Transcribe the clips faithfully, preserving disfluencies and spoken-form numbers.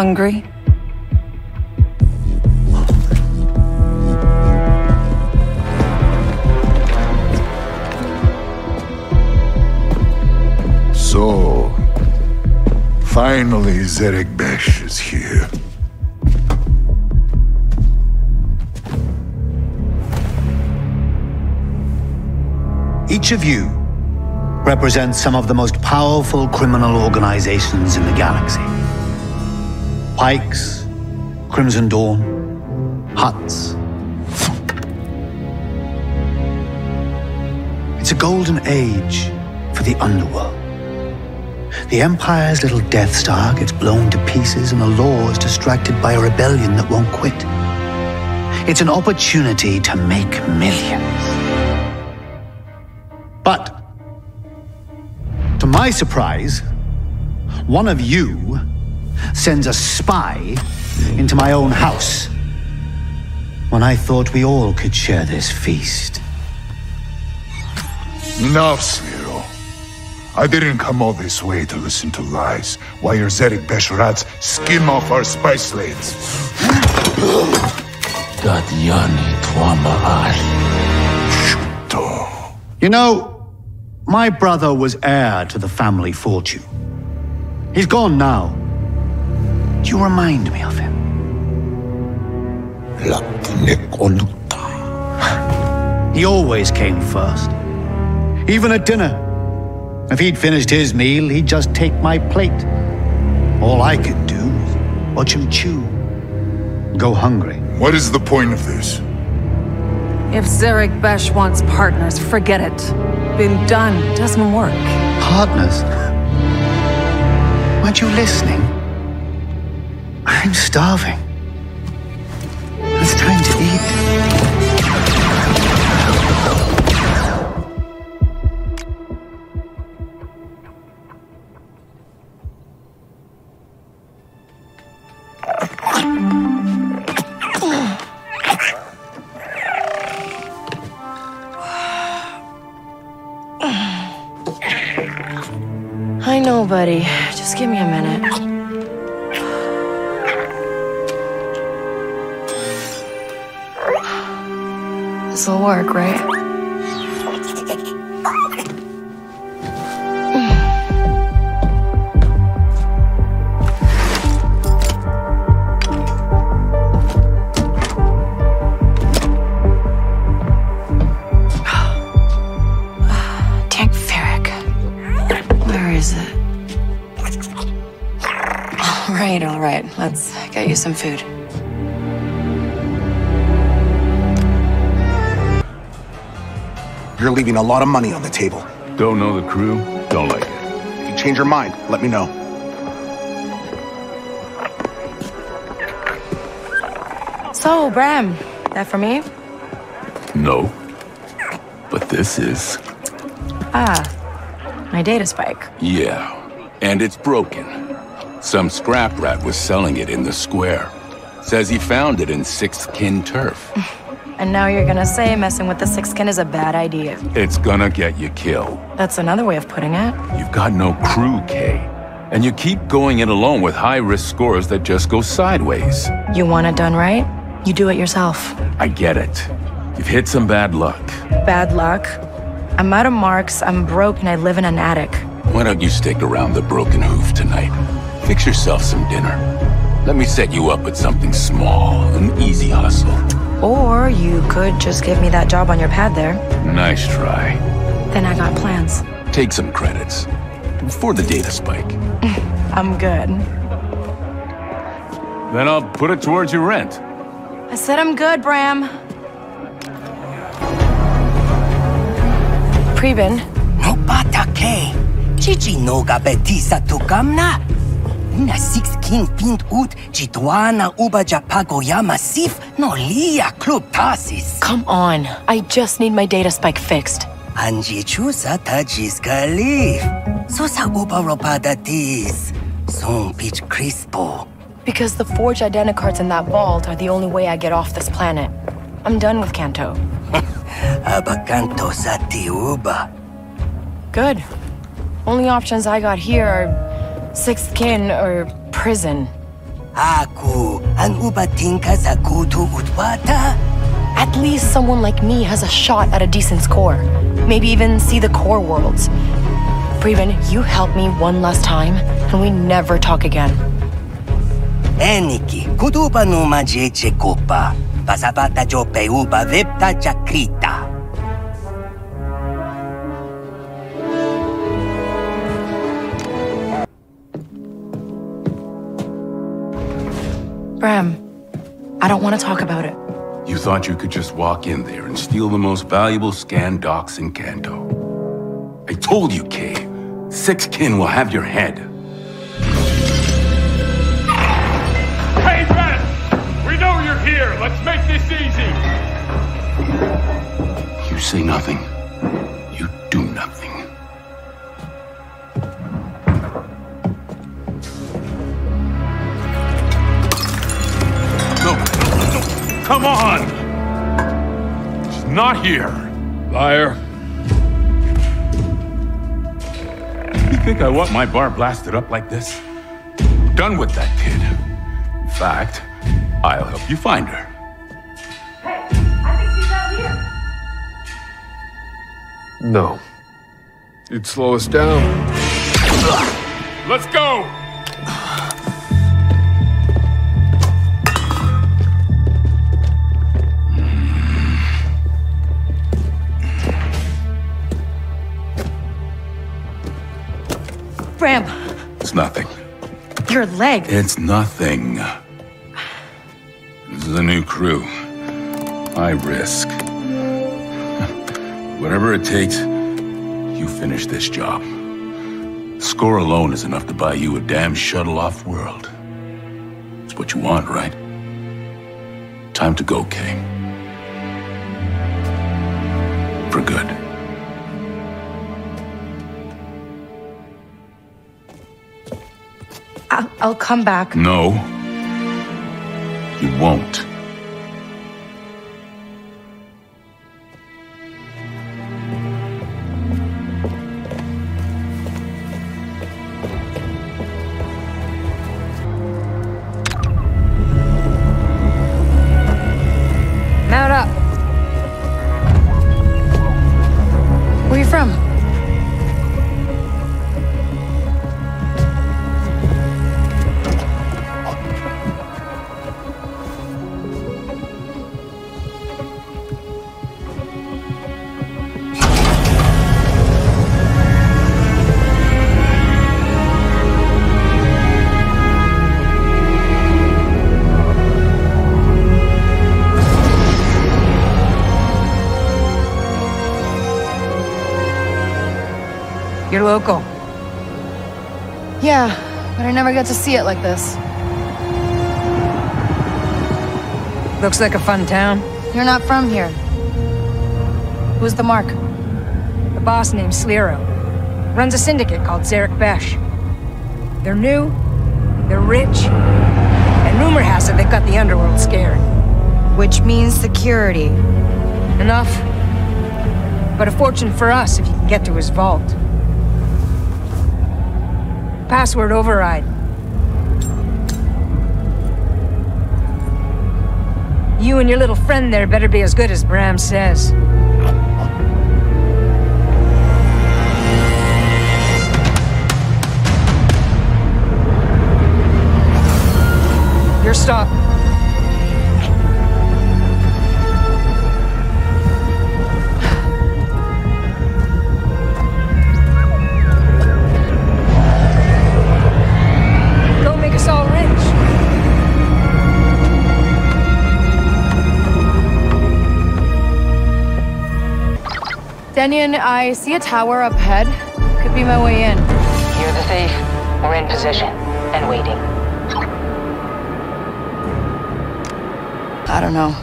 Hungry? So, finally Zerek Besh is here. Each of you represents some of the most powerful criminal organizations in the galaxy. Pikes, Crimson Dawn, Hutts. It's a golden age for the underworld. The Empire's little Death Star gets blown to pieces and the law is distracted by a rebellion that won't quit. It's an opportunity to make millions. But, to my surprise, one of you sends a spy into my own house when I thought we all could share this feast. Enough, Sliro. I didn't come all this way to listen to lies while your Zerek Besh rats skim off our spice slates. You know, my brother was heir to the family fortune. He's gone now. You remind me of him. He always came first. Even at dinner. If he'd finished his meal, he'd just take my plate. All I could do was watch him chew. Go hungry. What is the point of this? If Zerek Besh wants partners, forget it. Been done, doesn't work. Partners? Weren't you listening? I'm starving. It's time to eat. I know, buddy. Just give me a minute. This'll work, right? Tank Ferric. Where is it? All right, all right. Let's get you some food. You're leaving a lot of money on the table. Don't know the crew, don't like it. If you change your mind, let me know. So, Bram, that for me? No, but this is... Ah, my data spike. Yeah, and it's broken. Some scrap rat was selling it in the square. Says he found it in Sixkin turf. And now you're gonna say messing with the Sixkin is a bad idea. It's gonna get you killed. That's another way of putting it. You've got no crew, Kay. And you keep going it alone with high-risk scores that just go sideways. You want it done right? You do it yourself. I get it. You've hit some bad luck. Bad luck? I'm out of marks, I'm broke, and I live in an attic. Why don't you stick around the broken hoof tonight? Fix yourself some dinner. Let me set you up with something small, an easy hustle. Or you could just give me that job on your pad there. Nice try. Then I got plans. Take some credits. For the data spike. I'm good. Then I'll put it towards your rent. I said I'm good, Bram. Preben. No patake. Chichi no gabetisa tu gamna. Una Sixkin find ut Jitwana uba japagoyama sif no lia club tasis. Come on, I just need my data spike fixed. Anji chusa tajis kalif. Sosa uba ropadatis. Son pitch crispo. Because the forged identicards in that vault are the only way I get off this planet. I'm done with Canto. Aba Canto sati uba. Good. Only options I got here are Sixkin or prison. Aku ang ubatingka sa kutu utwata. At least someone like me has a shot at a decent score. Maybe even see the core worlds. Freeman, you help me one last time, and we never talk again. Eniki, kutupa no majeche kopa. Pasapata jo peuba vepta chakrita. Bram, I don't want to talk about it. You thought you could just walk in there and steal the most valuable scan docs in Canto. I told you, Kay. Sixkin will have your head. Hey, Brad! We know you're here! Let's make this easy! You say nothing. You do nothing. Come on! She's not here. Liar. You think I want my bar blasted up like this? I'm done with that kid. In fact, I'll help you find her. Hey, I think she's out here. No. You'd slow us down. Let's go! Bram. It's nothing. Your leg. It's nothing. This is a new crew. I risk. Whatever it takes, you finish this job. Score alone is enough to buy you a damn shuttle off world. It's what you want, right? Time to go, Kay. For good. I'll come back. No. You won't. Mount up. Where are you from? You're local. Yeah, but I never got to see it like this. Looks like a fun town. You're not from here. Who's the mark? The boss named Sliro. Runs a syndicate called Zerek Besh. They're new, they're rich, and rumor has it they've got the underworld scared. Which means security. Enough. But a fortune for us if you can get to his vault. Password override. You and your little friend there better be as good as Bram says. Your stop. Danyon, I see a tower up ahead. Could be my way in. You're the thief. We're in position and waiting. I don't know.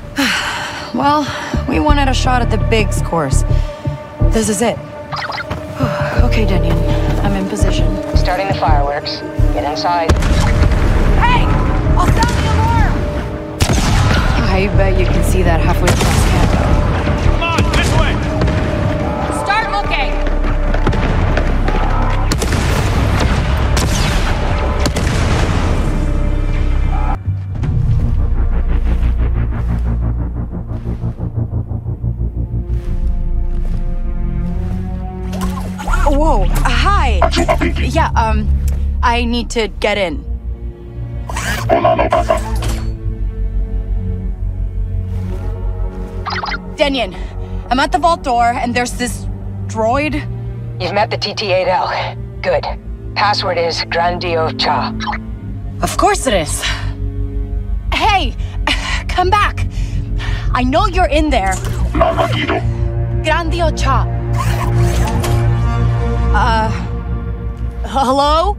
Well, we wanted a shot at the bigs course. This is it. Okay, Danyon, I'm in position. Starting the fireworks. Get inside. Hey! I'll sound the alarm! I bet you can see that halfway across Canto. Oh, hi. Yeah, um, I need to get in. Danyon, I'm at the vault door and there's this droid. You've met the T T eight L. Good. Password is Grandiocha. Of course it is. Hey, come back. I know you're in there. Grandiocha. Uh, hello?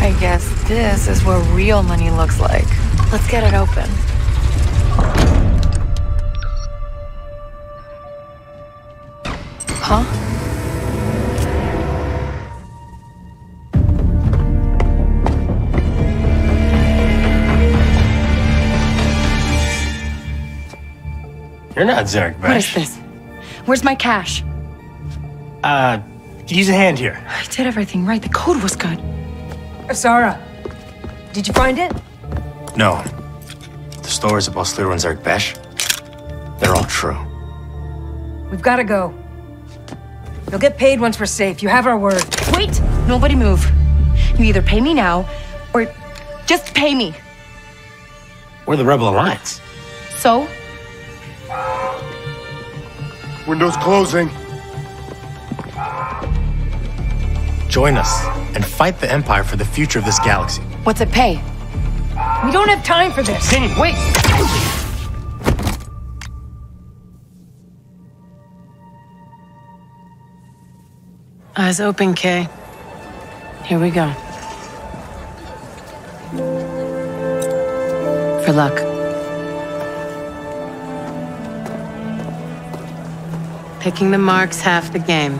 I guess this is what real money looks like. Let's get it open. Huh? You're not Zerek Besh. What is this? Where's my cash? Uh, use a hand here. I did everything right. The code was good. Sara, did you find it? No. The stories about Sliro and Zerek Besh, they're all true. We've got to go. You'll get paid once we're safe. You have our word. Wait! Nobody move. You either pay me now, or just pay me. We're the Rebel Alliance. So? Windows closing. Join us and fight the Empire for the future of this galaxy. What's it pay? We don't have time for this. Danyon, wait! Eyes open, Kay. Here we go. For luck. Picking the marks half the game.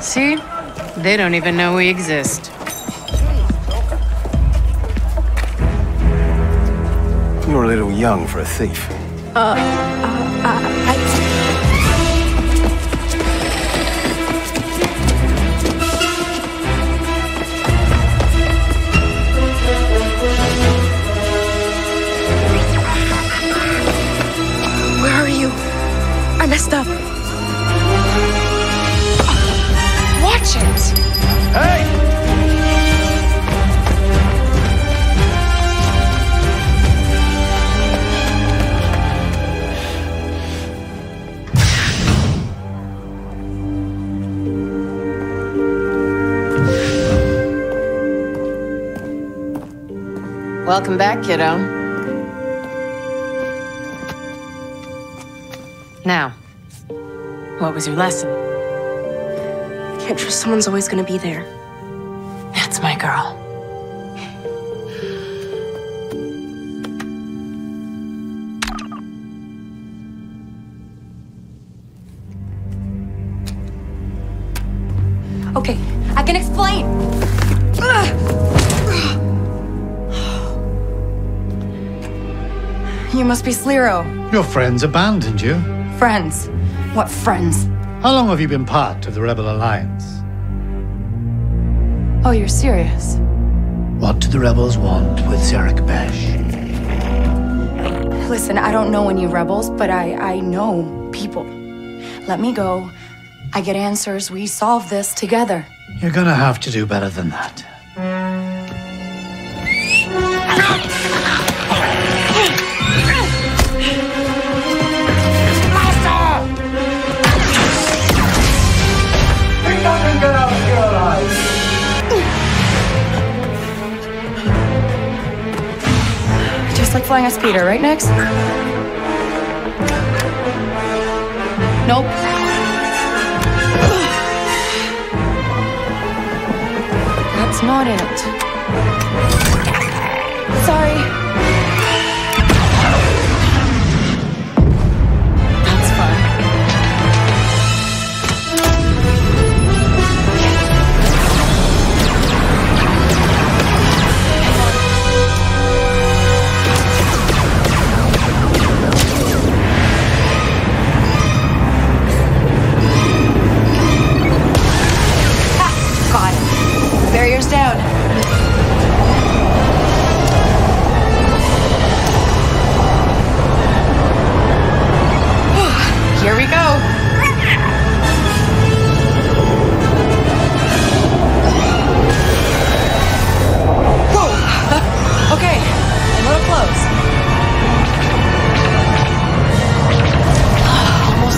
See? They don't even know we exist. You're a little young for a thief. Uh, uh, uh I... Where are you? I messed up. Hey! Welcome back, kiddo. Now, what was your lesson? Can't trust someone's always gonna be there. That's my girl. Okay, I can explain. You must be Sliro. Your friends abandoned you. Friends? What friends? How long have you been part of the Rebel Alliance? Oh, you're serious? What do the Rebels want with Zerek Besh? Listen, I don't know any Rebels, but I, I know people. Let me go. I get answers. We solve this together. You're gonna have to do better than that. Like flying a speeder, right, Nix? Nope. That's not it. Sorry. That's fun.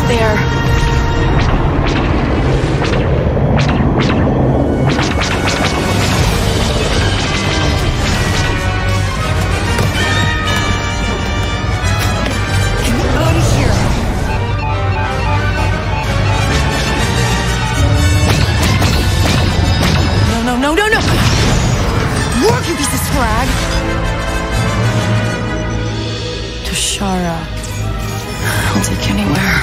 there. Toshara. I'll take anywhere.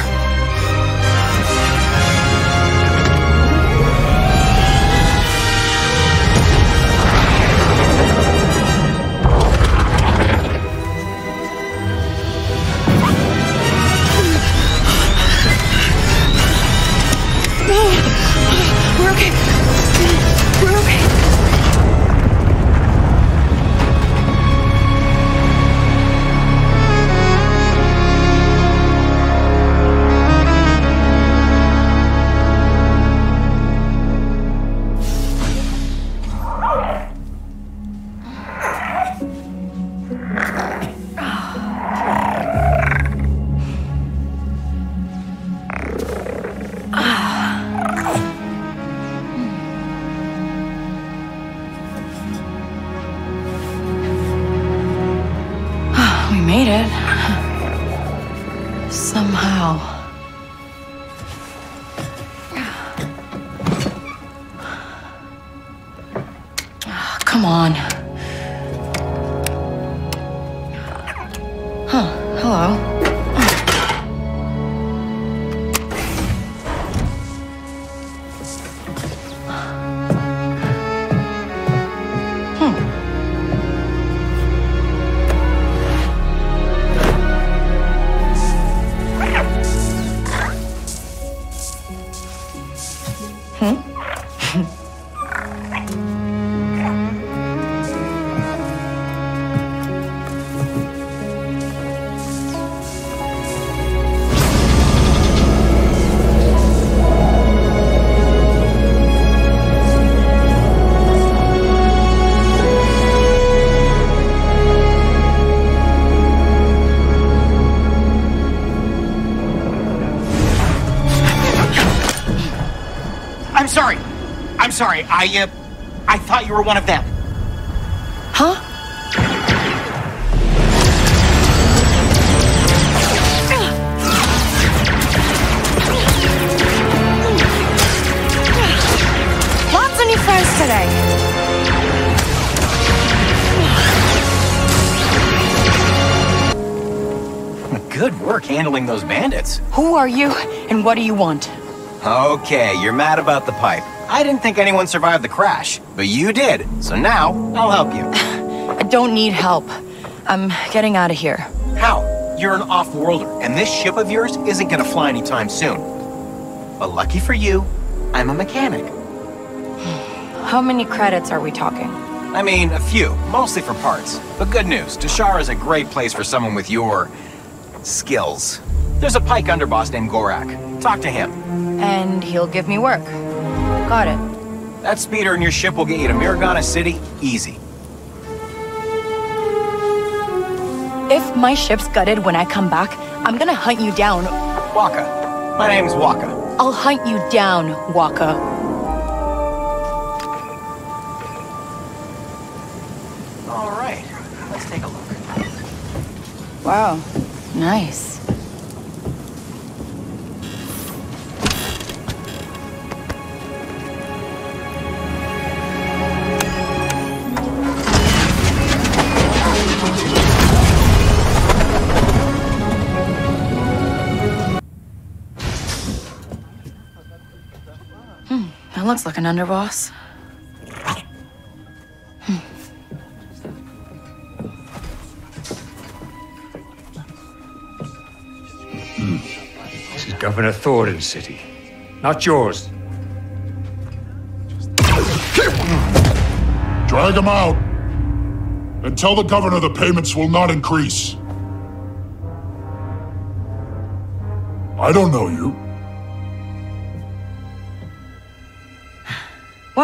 Sorry, I, uh, I thought you were one of them. Huh? Lots of new friends today. Good work handling those bandits. Who are you, and what do you want? Okay, you're mad about the pipe. I didn't think anyone survived the crash, but you did, so now I'll help you. I don't need help. I'm getting out of here. How? You're an off-worlder, and this ship of yours isn't gonna fly anytime soon. But lucky for you, I'm a mechanic. How many credits are we talking? I mean, a few, mostly for parts. But good news, Toshara's a great place for someone with your skills. There's a Pike underboss named Gorak. Talk to him. And he'll give me work. Got it. That speeder in your ship will get you to Mirogana City, easy. If my ship's gutted when I come back, I'm gonna hunt you down. Waka. My name's Waka. I'll hunt you down, Waka. All right, let's take a look. Wow, nice. Looks like an underboss. Hmm. Hmm. This is Governor Thornton's city, not yours. Drag him out, and tell the governor the payments will not increase. I don't know you.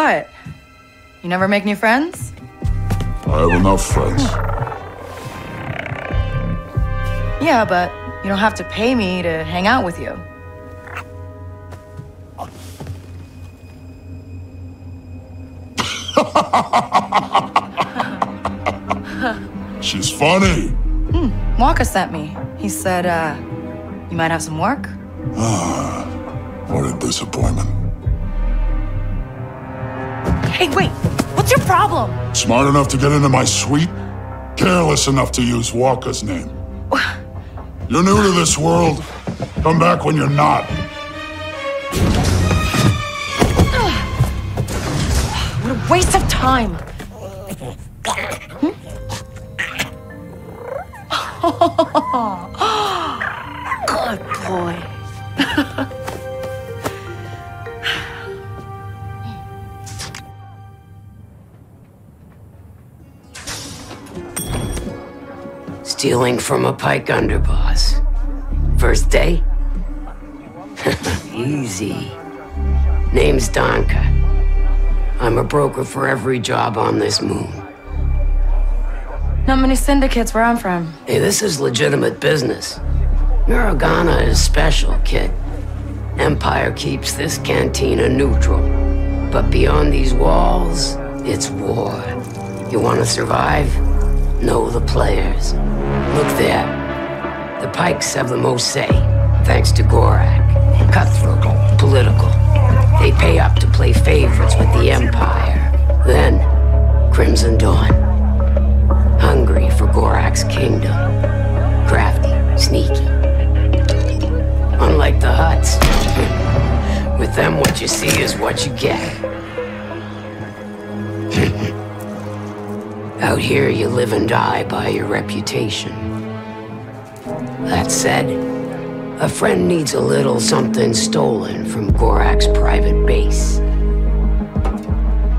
What? You never make new friends? I have enough friends. Yeah, but you don't have to pay me to hang out with you. She's funny. Hmm. Waka sent me. He said, uh, you might have some work? Ah, what a disappointment. Hey, wait, what's your problem? Smart enough to get into my suite? Careless enough to use Waka's name. You're new to this world. Come back when you're not. What a waste of time. Hmm? Good boy. Stealing from a Pike underboss. First day? Easy. Name's Danka. I'm a broker for every job on this moon. Not many syndicates where I'm from. Hey, this is legitimate business. Mirogana is special, kid. Empire keeps this cantina neutral. But beyond these walls, it's war. You want to survive? Know the players. Look there. The Pikes have the most say, thanks to Gorak. Cutthroat, political. They pay up to play favorites with the Empire. Then, Crimson Dawn. Hungry for Gorak's kingdom. Crafty, sneaky. Unlike the Hutts. With them, what you see is what you get. Out here, you live and die by your reputation. That said, a friend needs a little something stolen from Gorak's private base.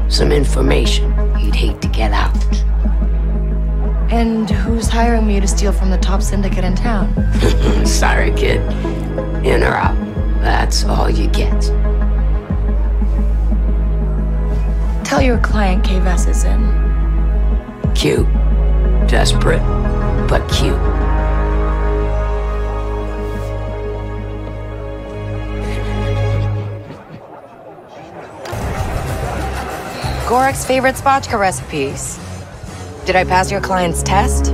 Some information he'd hate to get out. And who's hiring me to steal from the top syndicate in town? Sorry, kid. In or out, that's all you get. Tell your client Kay Vess is in. Cute. Desperate, but cute. Gorak's favorite spotchka recipes. Did I pass your client's test?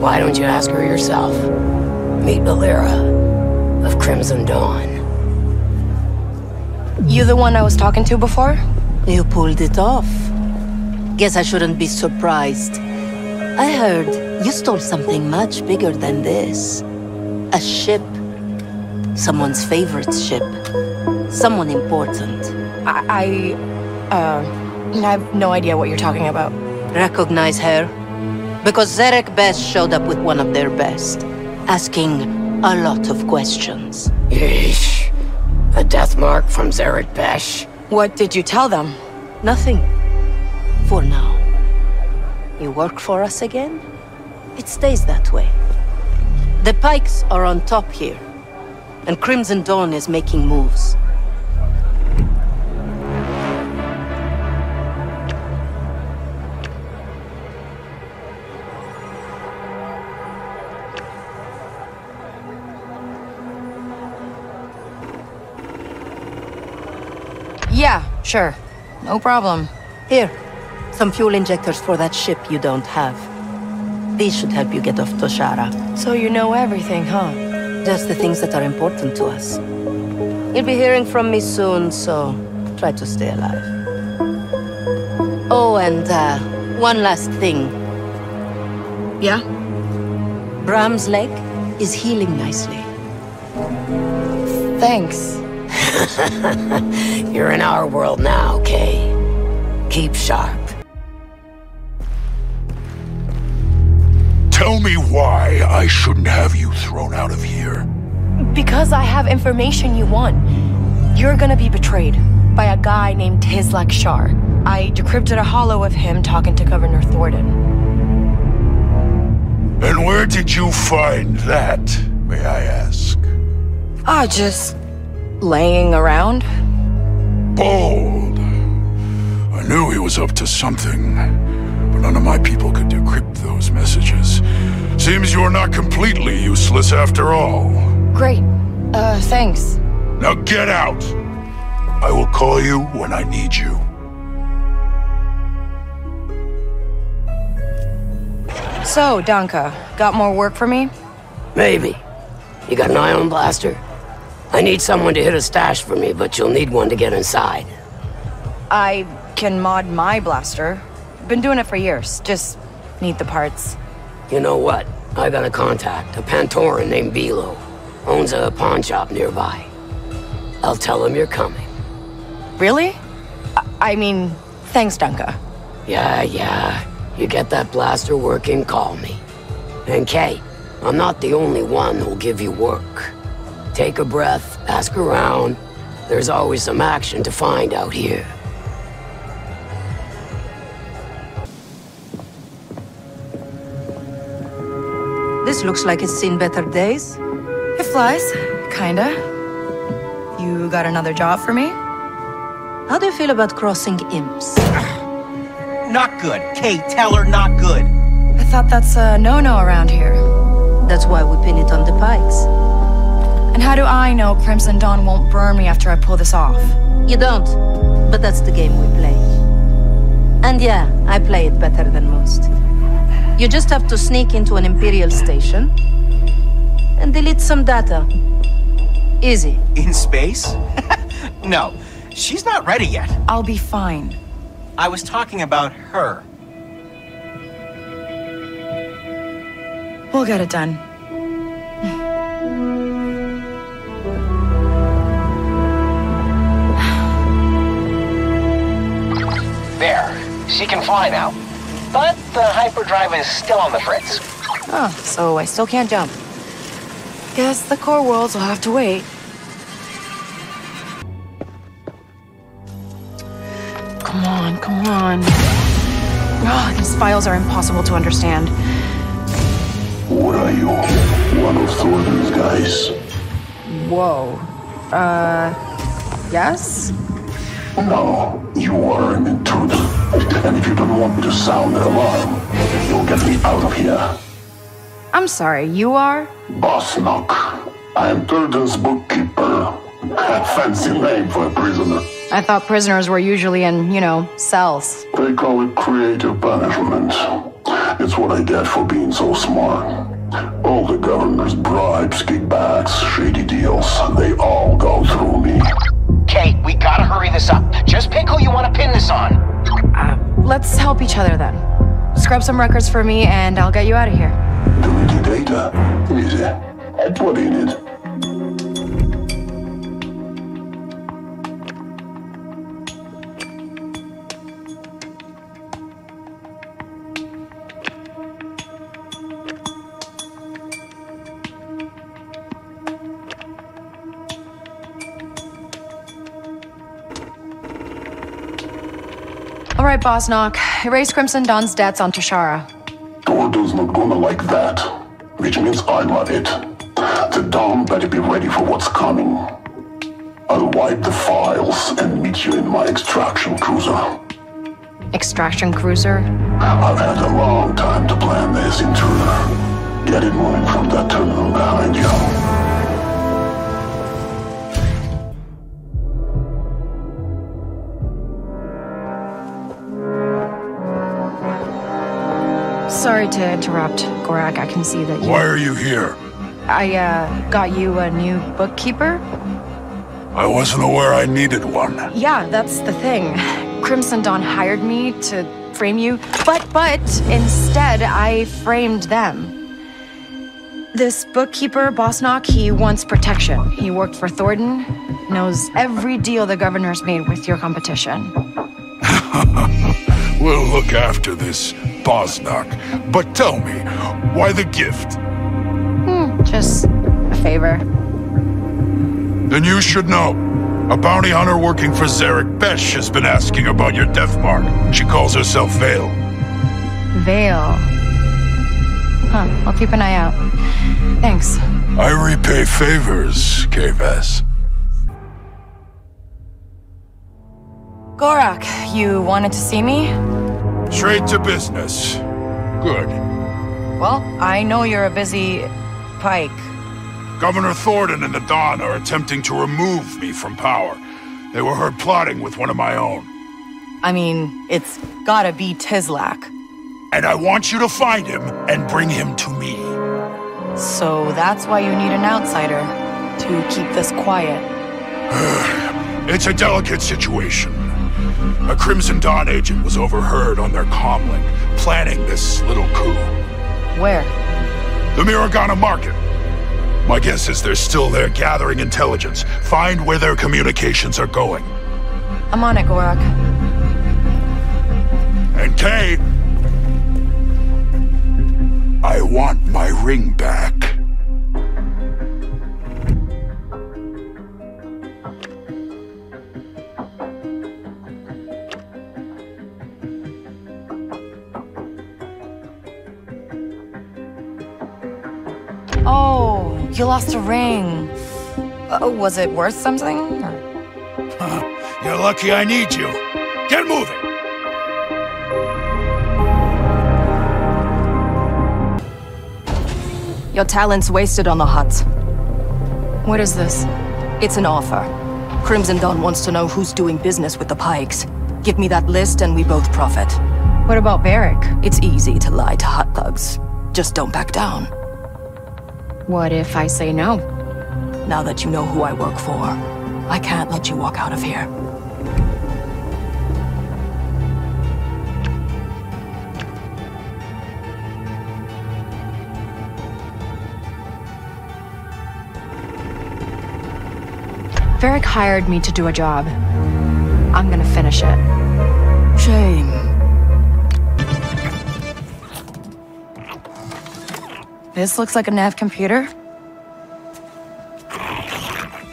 Why don't you ask her yourself? Meet Valera of Crimson Dawn. You the one I was talking to before? You pulled it off. Guess I shouldn't be surprised. I heard you stole something much bigger than this. A ship. Someone's favorite ship. Someone important. I... I uh, I have no idea what you're talking about. Recognize her? Because Zerek Besh showed up with one of their best, asking a lot of questions. Eesh. A death mark from Zerek Besh. What did you tell them? Nothing. For now. You work for us again? It stays that way. The Pikes are on top here, and Crimson Dawn is making moves. Yeah, sure. No problem. Here. Some fuel injectors for that ship you don't have. These should help you get off Toshara. So you know everything, huh? Just the things that are important to us. You'll be hearing from me soon, so try to stay alive. Oh, and uh, one last thing. Yeah? Bram's leg is healing nicely. Thanks. You're in our world now, Kay. Keep sharp. Tell me why I shouldn't have you thrown out of here. Because I have information you want. You're gonna be betrayed by a guy named Tislak Shar. I decrypted a holo of him talking to Governor Thornton. And where did you find that, may I ask? Ah, oh, just laying around. Bold. I knew he was up to something, but none of my people could decrypt those messages. Seems you're not completely useless after all. Great. Uh, thanks. Now get out! I will call you when I need you. So, Danka, got more work for me? Maybe. You got an ion blaster? I need someone to hit a stash for me, but you'll need one to get inside. I can mod my blaster. Been doing it for years. Just need the parts. You know what? I got a contact, a Pantoran named Belo. Owns a pawn shop nearby. I'll tell him you're coming. Really? I, I mean, thanks, Danka. Yeah, yeah. You get that blaster working, call me. And Kay, I'm not the only one who'll give you work. Take a breath, ask around. There's always some action to find out here. This looks like it's seen better days. It flies, kinda. You got another job for me? How do you feel about crossing imps? Not good. Kay, tell her not good. I thought that's a no-no around here. That's why we pin it on the Pikes. And how do I know Crimson Dawn won't burn me after I pull this off? You don't. But that's the game we play. And yeah, I play it better than most. You just have to sneak into an Imperial station and delete some data. Easy. In space? No. She's not ready yet. I'll be fine. I was talking about her. We'll get it done. There. She can fly now. But the hyperdrive is still on the fritz. Oh, so I still can't jump. Guess the core worlds will have to wait. Come on, come on. Oh, these files are impossible to understand. What are you? One of Thornton's guys? Whoa. Uh, yes? No, you are an intruder. And if you don't want me to sound an alarm, you'll get me out of here. I'm sorry, you are? Bosnok. I am Thornton's bookkeeper. A fancy name for a prisoner. I thought prisoners were usually in, you know, cells. They call it creative punishment. It's what I get for being so smart. All the governor's bribes, kickbacks, shady deals, they all go through me. Kay, we gotta hurry this up. Just pick who you want to pin this on. Uh, let's help each other then. Scrub some records for me and I'll get you out of here. Do we need data? Easy. What do you need? All right, Bosnok. Erase Crimson Dawn's debts on Toshara. Gordo's not gonna like that, which means I'm at it. The Dawn better be ready for what's coming. I'll wipe the files and meet you in my extraction cruiser. Extraction cruiser? I've had a long time to plan this, intruder. Get it moving from that terminal behind you. Sorry to interrupt, Gorak. I can see that you... Why are you here? I, uh, got you a new bookkeeper? I wasn't aware I needed one. Yeah, that's the thing. Crimson Dawn hired me to frame you, but, but, instead I framed them. This bookkeeper, Bosnok, he wants protection. He worked for Thornton, knows every deal the governor's made with your competition. We'll look after this, Bosnok. But tell me, why the gift? Hmm, just a favor. Then you should know. A bounty hunter working for Zerek Besh has been asking about your death mark. She calls herself Vale. Vale? Huh, I'll keep an eye out. Thanks. I repay favors, Kay Vess. Gorak, you wanted to see me? Straight to business. Good. Well, I know you're a busy... Pike. Governor Thornton and the Don are attempting to remove me from power. They were heard plotting with one of my own. I mean, it's gotta be Tislak. And I want you to find him and bring him to me. So that's why you need an outsider, to keep this quiet. It's a delicate situation. A Crimson Dawn agent was overheard on their comlink, planning this little coup. Where? The Mirogana market. My guess is they're still there gathering intelligence. Find where their communications are going. I'm on it, Gorak. And Kay, I want my ring back. Oh, you lost a ring. Uh, was it worth something? Or? Huh. You're lucky I need you. Get moving! Your talent's wasted on the Hutts. What is this? It's an offer. Crimson Dawn wants to know who's doing business with the Pikes. Give me that list and we both profit. What about Barrack? It's easy to lie to Hutt thugs. Just don't back down. What if I say no? Now that you know who I work for, I can't let you walk out of here. Varric hired me to do a job. I'm gonna finish it. Shame. This looks like a nav computer.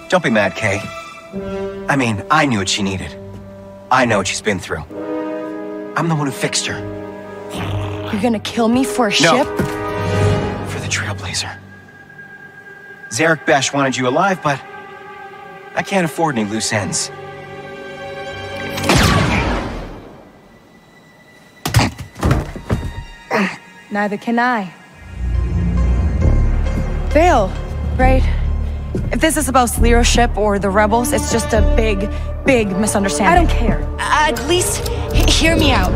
Don't be mad, Kay. I mean, I knew what she needed. I know what she's been through. I'm the one who fixed her. You're gonna kill me for a no. ship? For the Trailblazer. Zerek Besh wanted you alive, but I can't afford any loose ends. Neither can I. Fail, right? If this is about Sliro's ship or the Rebels, it's just a big, big misunderstanding. I don't care. At least hear me out.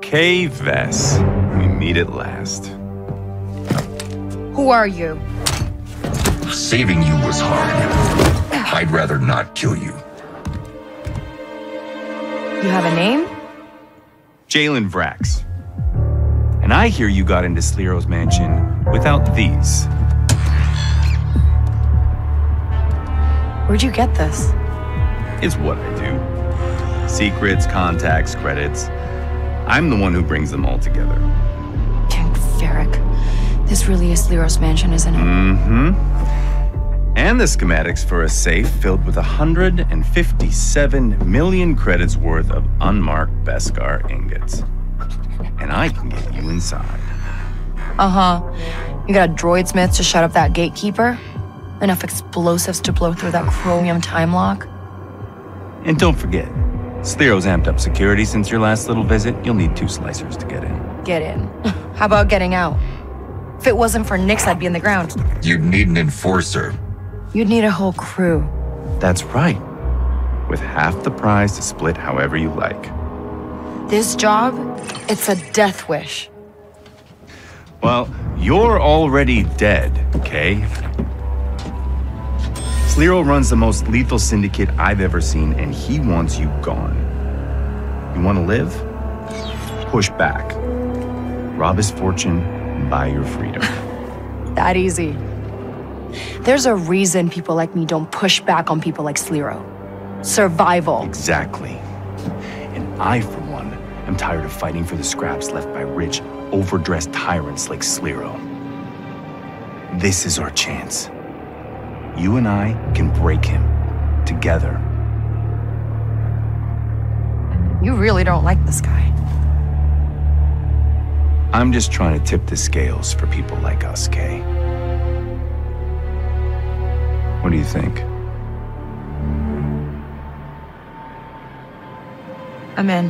Kay Vess, we meet at last. Who are you? Saving you was hard. I'd rather not kill you. You have a name? Jaylen Vrax. And I hear you got into Sliro's mansion without these. Where'd you get this? It's what I do. Secrets, contacts, credits. I'm the one who brings them all together. Dank Varric. This really is Liro's mansion, isn't it? Mm-hmm. And the schematics for a safe filled with one hundred fifty-seven million credits worth of unmarked Beskar ingots. And I can get you inside. Uh-huh. You got a droid smith to shut up that gatekeeper? Enough explosives to blow through that chromium time lock? And don't forget, Sliro's amped up security since your last little visit. You'll need two slicers to get in. Get in? How about getting out? If it wasn't for Nix, I'd be in the ground. You'd need an enforcer. You'd need a whole crew. That's right. With half the prize to split however you like. This job, it's a death wish. Well, you're already dead, Kay. Sliro runs the most lethal syndicate I've ever seen, and he wants you gone. You want to live? Push back. Rob his fortune and buy your freedom. That easy. There's a reason people like me don't push back on people like Sliro. Survival. Exactly. And I, for one, am tired of fighting for the scraps left by rich, overdressed tyrants like Sliro. This is our chance. You and I can break him. Together. You really don't like this guy. I'm just trying to tip the scales for people like us, Kay. What do you think? I'm in.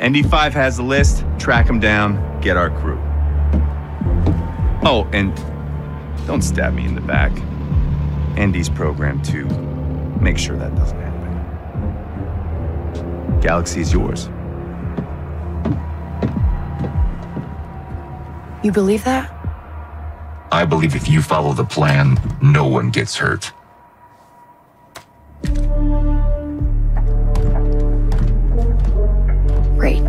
N D five has the list. Track them down. Get our crew. Oh, and don't stab me in the back. N D's program too. Make sure that doesn't happen. Galaxy's yours. You believe that? I believe if you follow the plan, no one gets hurt. Great.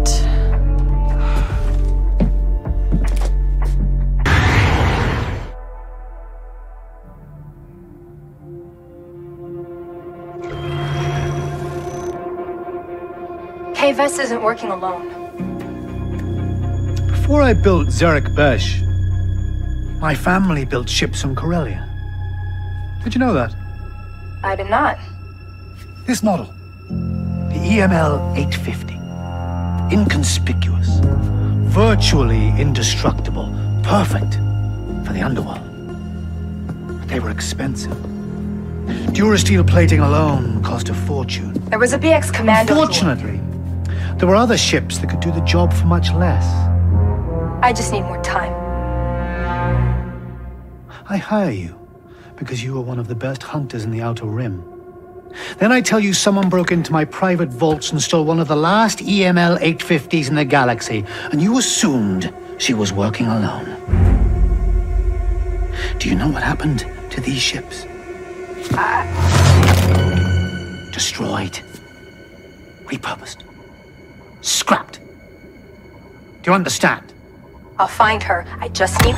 Kay Vess isn't working alone. Before I built Zerek Besh, my family built ships on Corellia. Did you know that? I did not. This model, the E M L eight fifty, inconspicuous, virtually indestructible, perfect for the underworld. But they were expensive. Durasteel plating alone cost a fortune. There was a B X commando. Fortunately, there were other ships that could do the job for much less. I just need more time. I hire you because you are one of the best hunters in the Outer Rim. Then I tell you someone broke into my private vaults and stole one of the last E M L eight fifties in the galaxy, and you assumed she was working alone. Do you know what happened to these ships? I... Destroyed. Repurposed. Scrapped. Do you understand? I'll find her. I just need...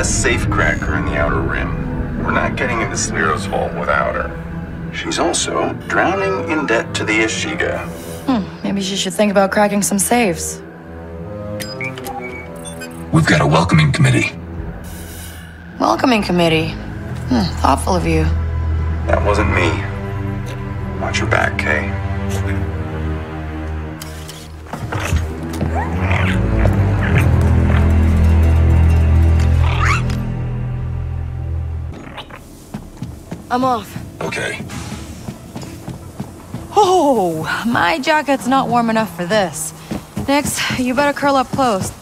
Best safecracker in the Outer Rim. We're not getting into Sliro's vault without her. She's also drowning in debt to the Ashiga. Hmm, maybe she should think about cracking some safes. We've got a welcoming committee. Welcoming committee? Hmm, thoughtful of you. That wasn't me. Watch your back, Kay. I'm off. Okay. Oh, my jacket's not warm enough for this. Nix, you better curl up close.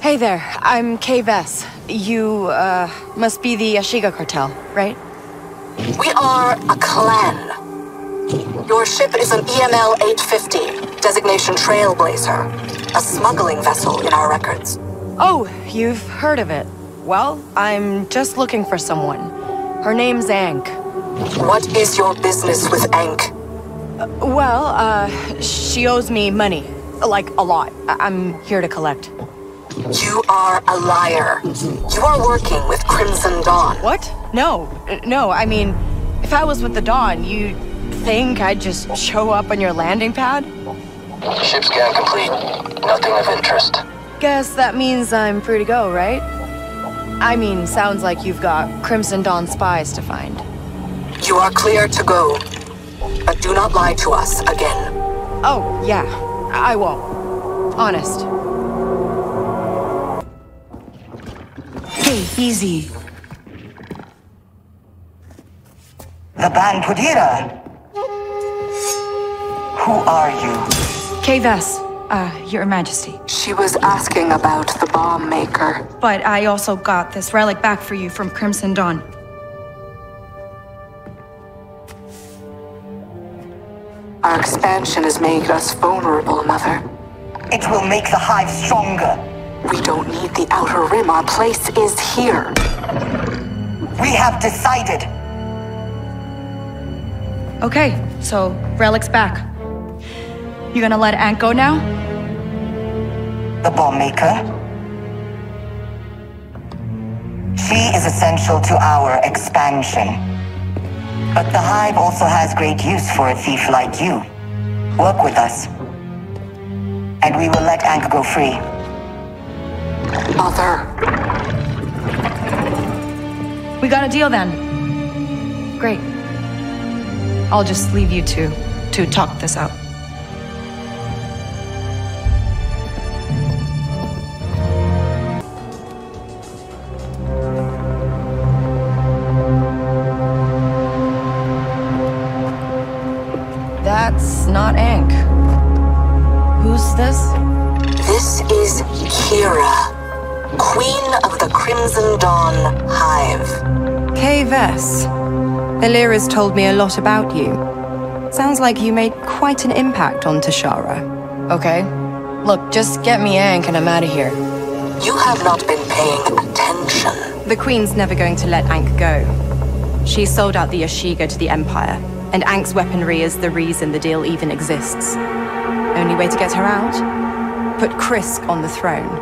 Hey there, I'm Kay Vess. You, uh, must be the Ashiga Cartel, right? We are a clan. Your ship is an E M L eight fifty, designation Trailblazer. A smuggling vessel in our records. Oh, you've heard of it. Well, I'm just looking for someone. Her name's Ank. What is your business with Ank? Uh, well, uh, she owes me money. Like, a lot. I I'm here to collect. You are a liar. You are working with Crimson Dawn. What? No. No, I mean, if I was with the Dawn, you think I'd just show up on your landing pad? Ship scan complete. Nothing of interest. Guess that means I'm free to go, right? I mean, sounds like you've got Crimson Dawn spies to find. You are clear to go, but do not lie to us again. Oh, yeah, I won't. Honest. Hey, easy. The Ban Pudira. Who are you? Kay Vess. Uh, Your Majesty. She was asking about the bomb maker. But I also got this relic back for you from Crimson Dawn. Our expansion has made us vulnerable, Mother. It will make the Hive stronger. We don't need the Outer Rim. Our place is here. We have decided. Okay, so Relic's back. You gonna let Ank go now? The bomb maker? She is essential to our expansion. But the Hive also has great use for a thief like you. Work with us. And we will let Ank go free. Mother. We got a deal then. Great. I'll just leave you two to talk this out. That's not Ank. Who's this? This is Kira, Queen of the Crimson Dawn Hive. Kay Vess. Illyra's told me a lot about you. Sounds like you made quite an impact on Toshara. Okay. Look, just get me Ank and I'm out of here. You have not been paying attention. The Queen's never going to let Ank go. She sold out the Ashiga to the Empire, and Ank's weaponry is the reason the deal even exists. Only way to get her out? Put Krrsk on the throne.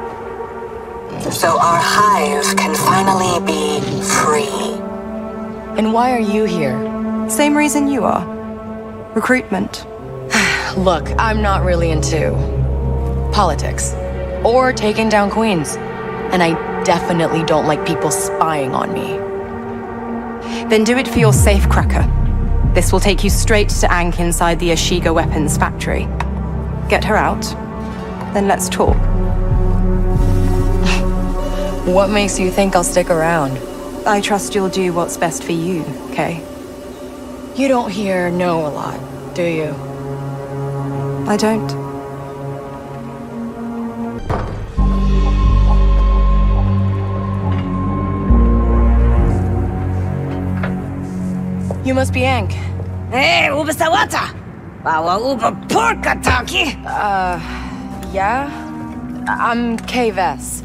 So our Hive can finally be free. And why are you here? Same reason you are. Recruitment. Look, I'm not really into politics or taking down queens. And I definitely don't like people spying on me. Then do it for your safecracker. This will take you straight to Ank inside the Ashiga weapons factory. Get her out, then let's talk. What makes you think I'll stick around? I trust you'll do what's best for you, Kay. You don't hear no a lot, do you? I don't. You must be Ank. Hey, ubisawata! Bawa uba porka taki! Uh, yeah? I'm Kay Vess.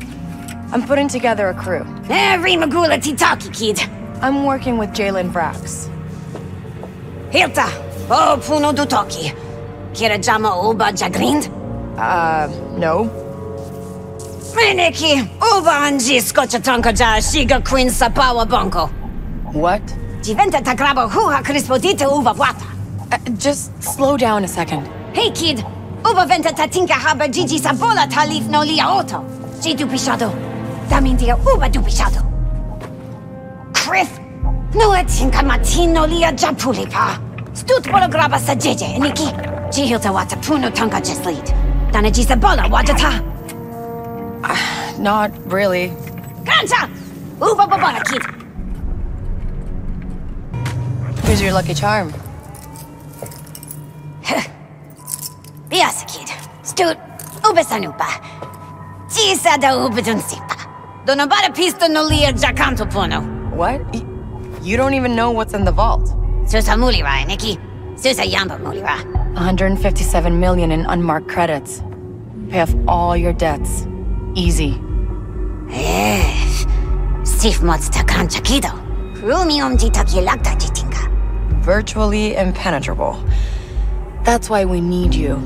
I'm putting together a crew. Every Magula Titaki kid. I'm working with Jaylen Vrax. Hilta, oh puno dutoki. Kirajama uba jagrind? Uh, no. Reneki, uba anji skocha tonka ja shiga queen sapawa bonko. What? Diventa takrabo huha krispodite uba wata. Just slow down a second. Hey kid, uba venta tatinka haba jiji sabola talif no liaoto. Jitu pishado. Damindia uba dubishado. Krrsk, no etinka matino lia japulipa. Stut bolo graba sa jeje, niki. Jihilta wata puno tonga just lead. Danajisa bola wajata. Not really. Ganja! Uba babola kid. Here's your lucky charm. Biasa kid. Stut uba sanupa. Jisa da uba dunsipa. What? You don't even know what's in the vault. one hundred fifty-seven million in unmarked credits. Pay off all your debts. Easy. Virtually impenetrable. That's why we need you.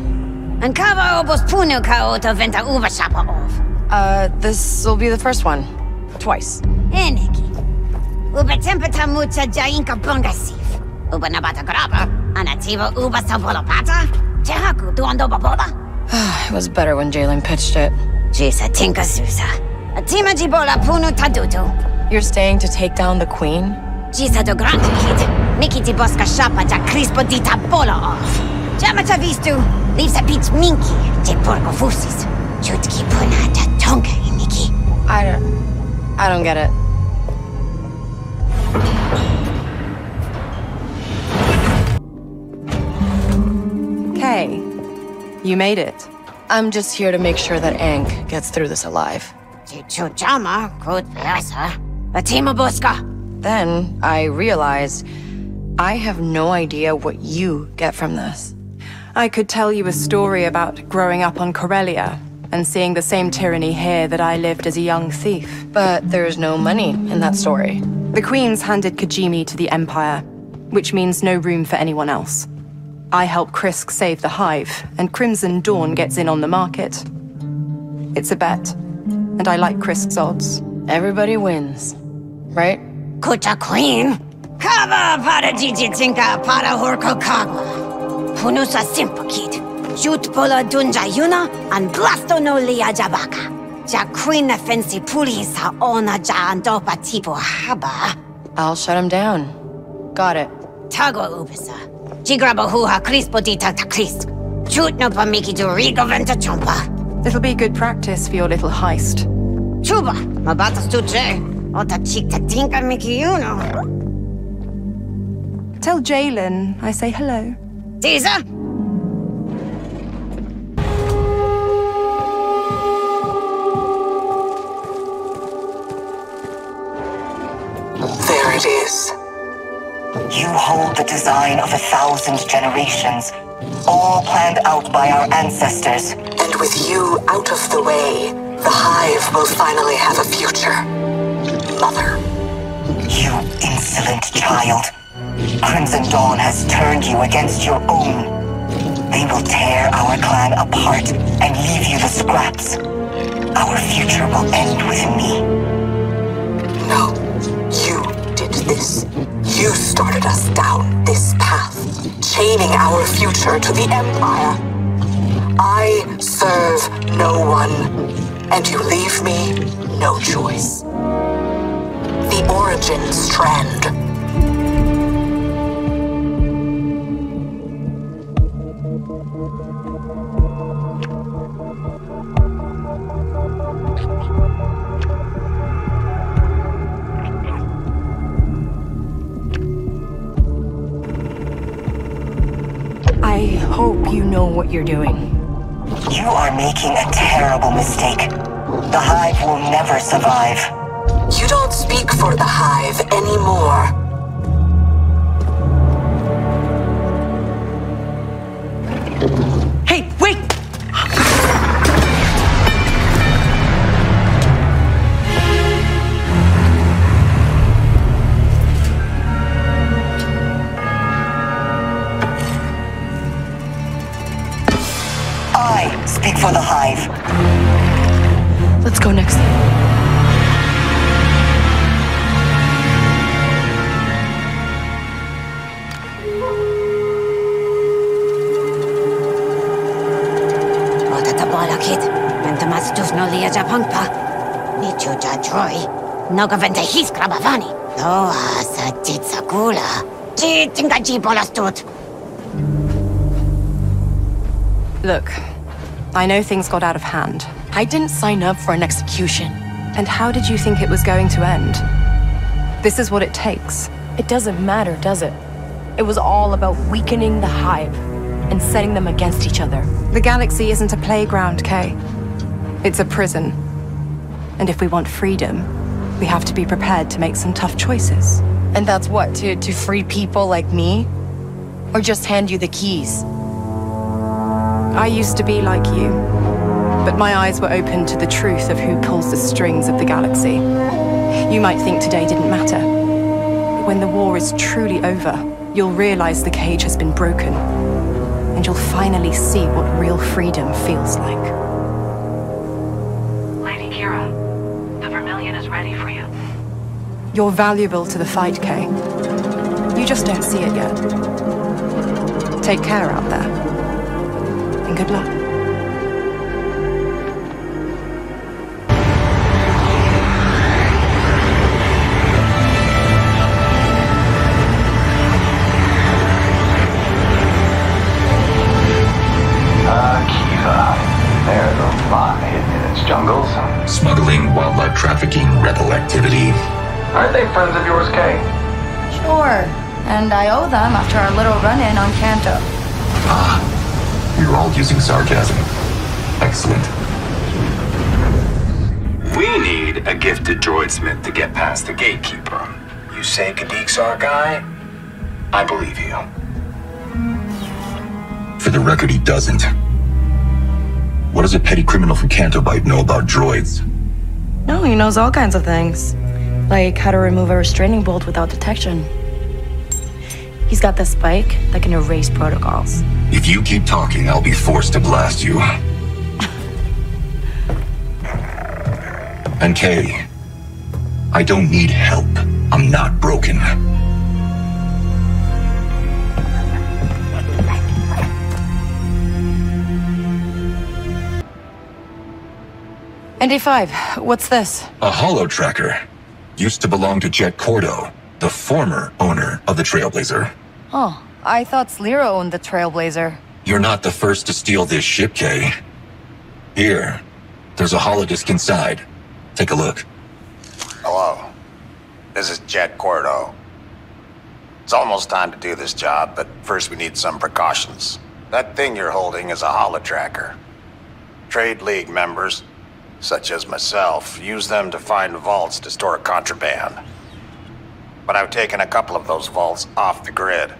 Uh, this will be the first one. Twice. Eneki. Uba tempata mucha jainka bongasif. Uba nabata graba. Anativo uba sabolopata. Tehaku duando babola. It was better when Jaylen pitched it. Jisa tinka susa. Atima jibola puno tadudu. You're staying to take down the queen? Jisa do grande kid. Miki tiboska shapa ja crispo di tabola off. Jamata vistu. Leaves a beach minki. Te porco fusis. Chutki punata. I don't... I don't get it. Kay, you made it. I'm just here to make sure that Ank gets through this alive. Then I realized I have no idea what you get from this. I could tell you a story about growing up on Corellia and seeing the same tyranny here that I lived as a young thief. But there's no money in that story. The Queen's handed Kajimi to the Empire, which means no room for anyone else. I help Krrsk save the Hive, and Crimson Dawn gets in on the market. It's a bet, and I like Krrsk's odds. Everybody wins, right? Kuta Queen! Kava para Jijitinka para Horko Kagwa! Punusa Simpukit! Jutpola Dunja Yuna and Glastono Lia Jabaka! Ja Queen Fensi Pulisa Ona Ja Andopa Tipo Haba! I'll shut him down. Got it. Tago Ubisa. Jigrabahuha Crispo Dita Takrisk. Jutno Pamiki Durigo Venta Chumpa. It'll be good practice for your little heist. Chuba! Mabatas Duce! Ota Chikta Tinka Miki Yuno! Tell Jaylen I say hello. Caesar! There it is. You hold the design of a thousand generations, all planned out by our ancestors. And with you out of the way, the Hive will finally have a future. Mother. You insolent child. Crimson Dawn has turned you against your own. They will tear our clan apart and leave you the scraps. Our future will end with me. No, you did this. You started us down this path, chaining our future to the Empire. I serve no one, and you leave me no choice. The Origin Strand. What you're doing. You are making a terrible mistake. The Hive will never survive. You don't speak for the Hive anymore. Hey, wait! For the Hive. Let's go next. Otatapala kid, Ventamatstuf no lia japangpa. Nichuja Troy, Noga Venta his Krabavani. Loa sa Titsakula. Jitinga Jibolastut. Look. I know things got out of hand. I didn't sign up for an execution. And how did you think it was going to end? This is what it takes. It doesn't matter, does it? It was all about weakening the Hive and setting them against each other. The galaxy isn't a playground, Kay. It's a prison. And if we want freedom, we have to be prepared to make some tough choices. And that's what, to, to free people like me? Or just hand you the keys? I used to be like you, but my eyes were open to the truth of who pulls the strings of the galaxy. You might think today didn't matter, but when the war is truly over, you'll realize the cage has been broken, and you'll finally see what real freedom feels like. Lady Kira, the Vermilion is ready for you. You're valuable to the fight, Kay. You just don't see it yet. Take care out there. And good luck. Akiva. There's a lot hidden in its jungles. Smuggling, wildlife trafficking, rebel activity. Aren't they friends of yours, Kay? Sure. And I owe them after our little run-in on Canto. Ah. You're all using sarcasm. Excellent. We need a gifted droidsmith to get past the gatekeeper. You say Kadeek's our guy? I believe you. For the record, he doesn't. What does a petty criminal from Canto Bight know about droids? No, he knows all kinds of things. Like how to remove a restraining bolt without detection. He's got this spike that can erase protocols. If you keep talking, I'll be forced to blast you. And Kay, I don't need help. I'm not broken. N D five, what's this? A holo tracker. Used to belong to Jet Cordo, the former owner of the Trailblazer. Oh, I thought Sliro owned the Trailblazer. You're not the first to steal this ship, Kay. Here, there's a holodisk inside. Take a look. Hello. This is Jet Cordo. It's almost time to do this job, but first we need some precautions. That thing you're holding is a holotracker. Trade League members, such as myself, use them to find vaults to store contraband. But I've taken a couple of those vaults off the grid.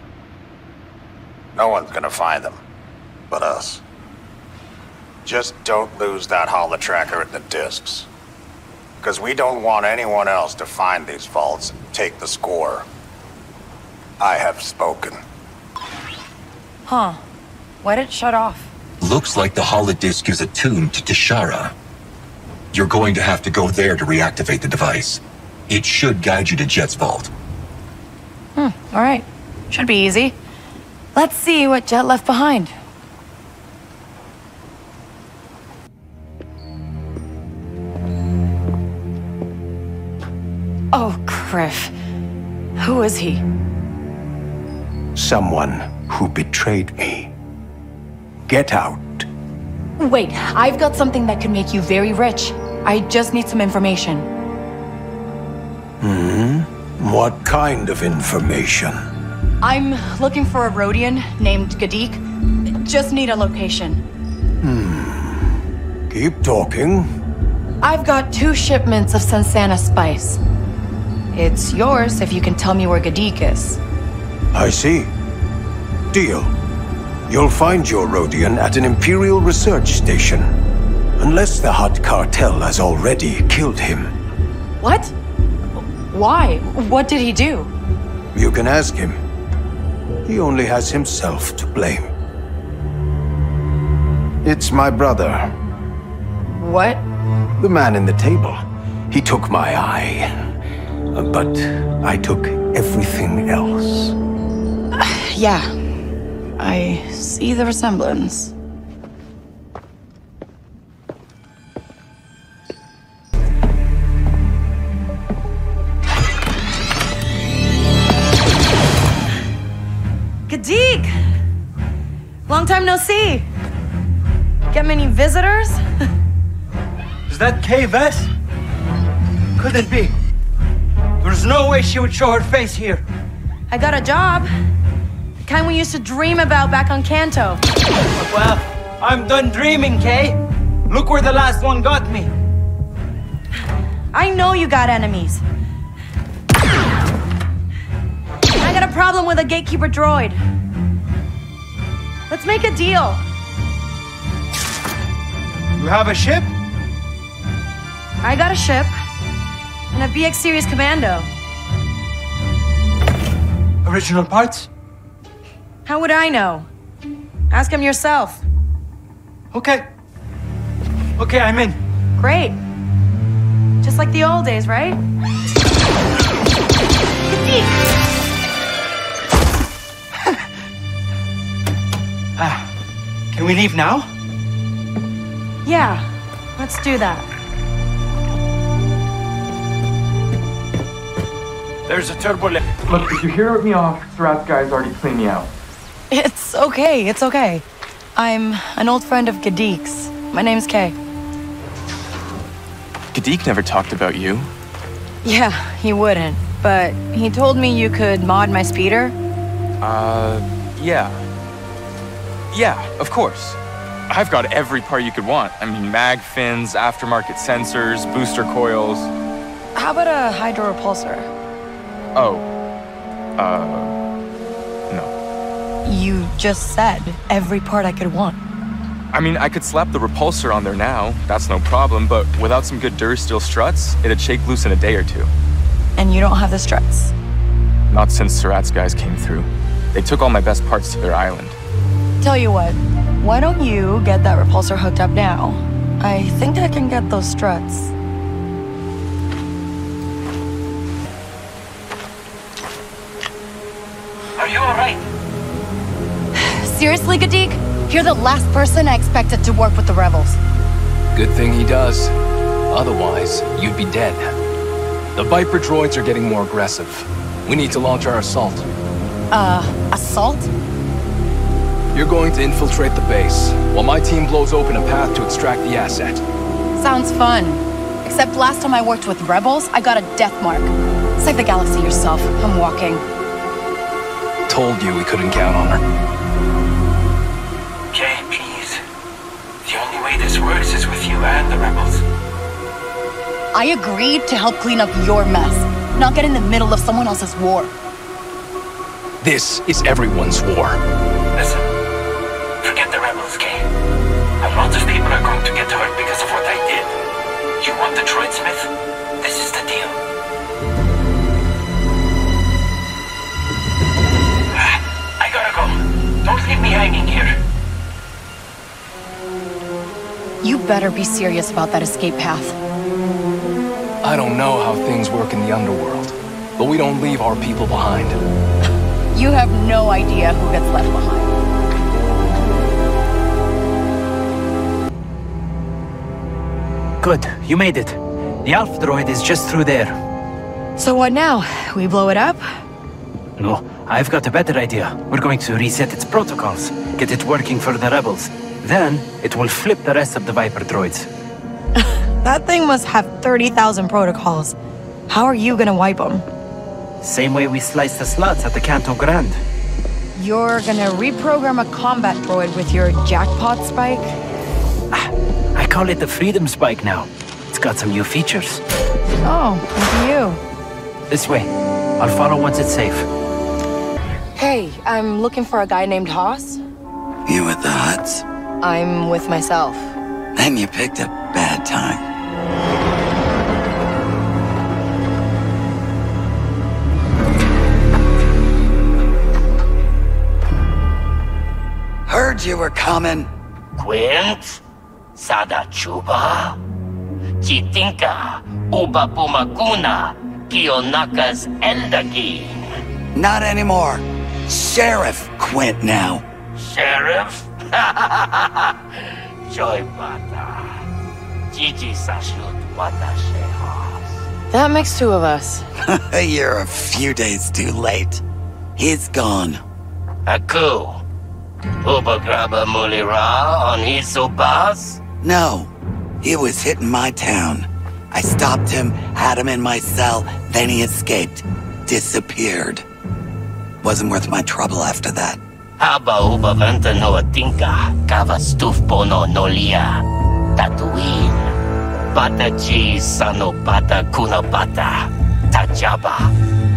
No one's gonna find them, but us. Just don't lose that holotracker at the discs, because we don't want anyone else to find these vaults and take the score. I have spoken. Huh. Why did it shut off? Looks like the holodisc is attuned to Toshara. You're going to have to go there to reactivate the device. It should guide you to Jet's vault. Hmm, all right. Should be easy. Let's see what Jet left behind. Oh, Krrsk. Who is he? Someone who betrayed me. Get out. Wait, I've got something that could make you very rich. I just need some information. Hmm? What kind of information? I'm looking for a Rhodian named Kadeek. Just need a location. Hmm. Keep talking. I've got two shipments of Sansana spice. It's yours if you can tell me where Kadeek is. I see. Deal. You'll find your Rhodian at an Imperial research station. Unless the Hutts cartel has already killed him. What? Why? What did he do? You can ask him. He only has himself to blame. It's my brother. What? The man in the table. He took my eye. But I took everything else. Uh, yeah. I see the resemblance. Kadeek! Long time no see. Get many visitors? Is that Kay Vess? Couldn't be. There's no way she would show her face here. I got a job. Kind we used to dream about back on Canto. Well, I'm done dreaming, Kay. Look where the last one got me. I know you got enemies. I got a problem with a gatekeeper droid. Let's make a deal. You have a ship? I got a ship. And a B X series commando. Original parts? How would I know? Ask him yourself. Okay. Okay, I'm in. Great. Just like the old days, right? Ah, can we leave now? Yeah, let's do that. There's a turbo lift. Look, if you hear me off, Thrath guy's already cleaned me out. It's okay, it's okay. I'm an old friend of Kadeek's. My name's Kay. Kadeek never talked about you. Yeah, he wouldn't. But he told me you could mod my speeder. Uh, yeah. Yeah, of course. I've got every part you could want. I mean, mag fins, aftermarket sensors, booster coils. How about a hydro repulsor? Oh. Uh... You just said every part I could want. I mean, I could slap the repulsor on there now, that's no problem, but without some good Durasteel struts, it'd shake loose in a day or two. And you don't have the struts? Not since Serat's guys came through. They took all my best parts to their island. Tell you what, why don't you get that repulsor hooked up now? I think I can get those struts. Are you alright? Seriously, Kadeek? You're the last person I expected to work with the rebels. Good thing he does. Otherwise, you'd be dead. The Viper droids are getting more aggressive. We need to launch our assault. Uh, assault? You're going to infiltrate the base, while my team blows open a path to extract the asset. Sounds fun. Except last time I worked with rebels, I got a death mark. Save the galaxy yourself. I'm walking. Told you we couldn't count on her. Jay, please. The only way this works is with you and the rebels. I agreed to help clean up your mess, not get in the middle of someone else's war. This is everyone's war. Listen, forget the rebels, Kay. A lot of people are going to get hurt because of what I did. You want the droid smith? This is the deal. Don't leave me hanging here. You better be serious about that escape path. I don't know how things work in the underworld, but we don't leave our people behind. You have no idea who gets left behind. Good, you made it. The Alpha droid is just through there. So what now? We blow it up? No. I've got a better idea. We're going to reset its protocols, get it working for the rebels. Then, it will flip the rest of the Viper droids. That thing must have thirty thousand protocols. How are you gonna wipe them? Same way we sliced the slots at the Canto Grand. You're gonna reprogram a combat droid with your jackpot spike? Ah, I call it the Freedom Spike now. It's got some new features. Oh, look at you. This way. I'll follow once it's safe. Hey, I'm looking for a guy named Haas. You with the Hutts? I'm with myself. Then you picked a bad time. Heard you were coming. Quit. Sada chuba. Chitinka. Uba pumakuna. Kionakas eldagi. Not anymore. Sheriff quit now. Sheriff? That makes two of us. You're a few days too late. He's gone. Aku. Ubagraba mulira on his sopas? No. He was hitting my town. I stopped him, had him in my cell, then he escaped. Disappeared. Wasn't worth my trouble after that. Haba uba venta noa tinka, kava stufpono nolia, tatuin, pataji sanopata kunopata, tajaba,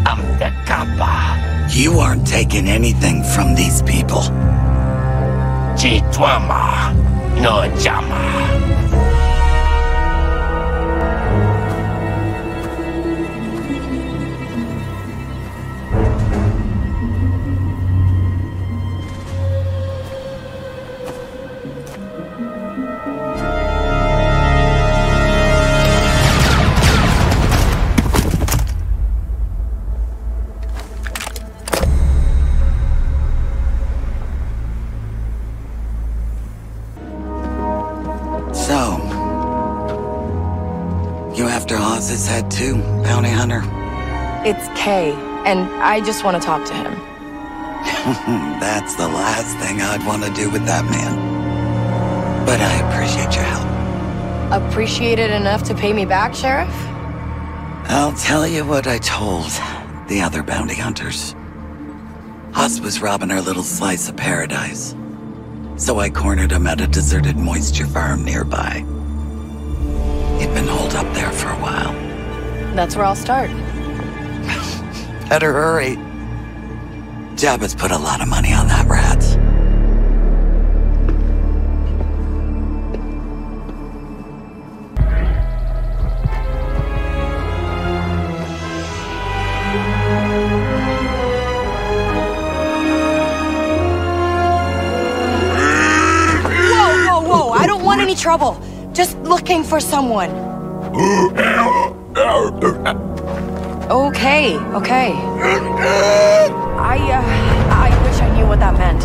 amdekapa. You aren't taking anything from these people. Chitwama, no jama. His head too, bounty hunter. It's Kay, and I just want to talk to him. That's the last thing I'd want to do with that man. But I appreciate your help. Appreciate it enough to pay me back, Sheriff? I'll tell you what I told the other bounty hunters. Hutts was robbing her little slice of paradise. So I cornered him at a deserted moisture farm nearby. He'd been holed up there for a while. That's where I'll start. Better hurry. Jabba's put a lot of money on that rat. trouble. Just looking for someone. Okay, okay. I, uh, I wish I knew what that meant.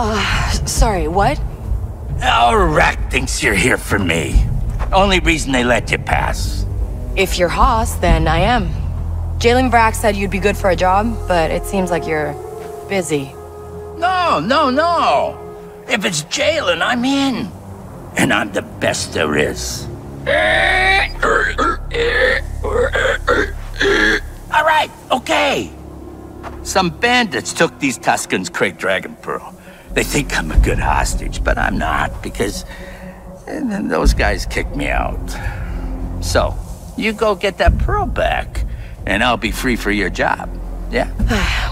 Uh, sorry, what? Oh, Rack thinks you're here for me. Only reason they let you pass. If you're Haas, then I am. Jaylen Vrax said you'd be good for a job, but it seems like you're busy. No, no, no. If it's Jaylen, I'm in. And I'm the best there is. All right, okay. Some bandits took these Tuscans' Crate Dragon Pearl. They think I'm a good hostage, but I'm not, because and then those guys kicked me out. So, you go get that pearl back, and I'll be free for your job, yeah?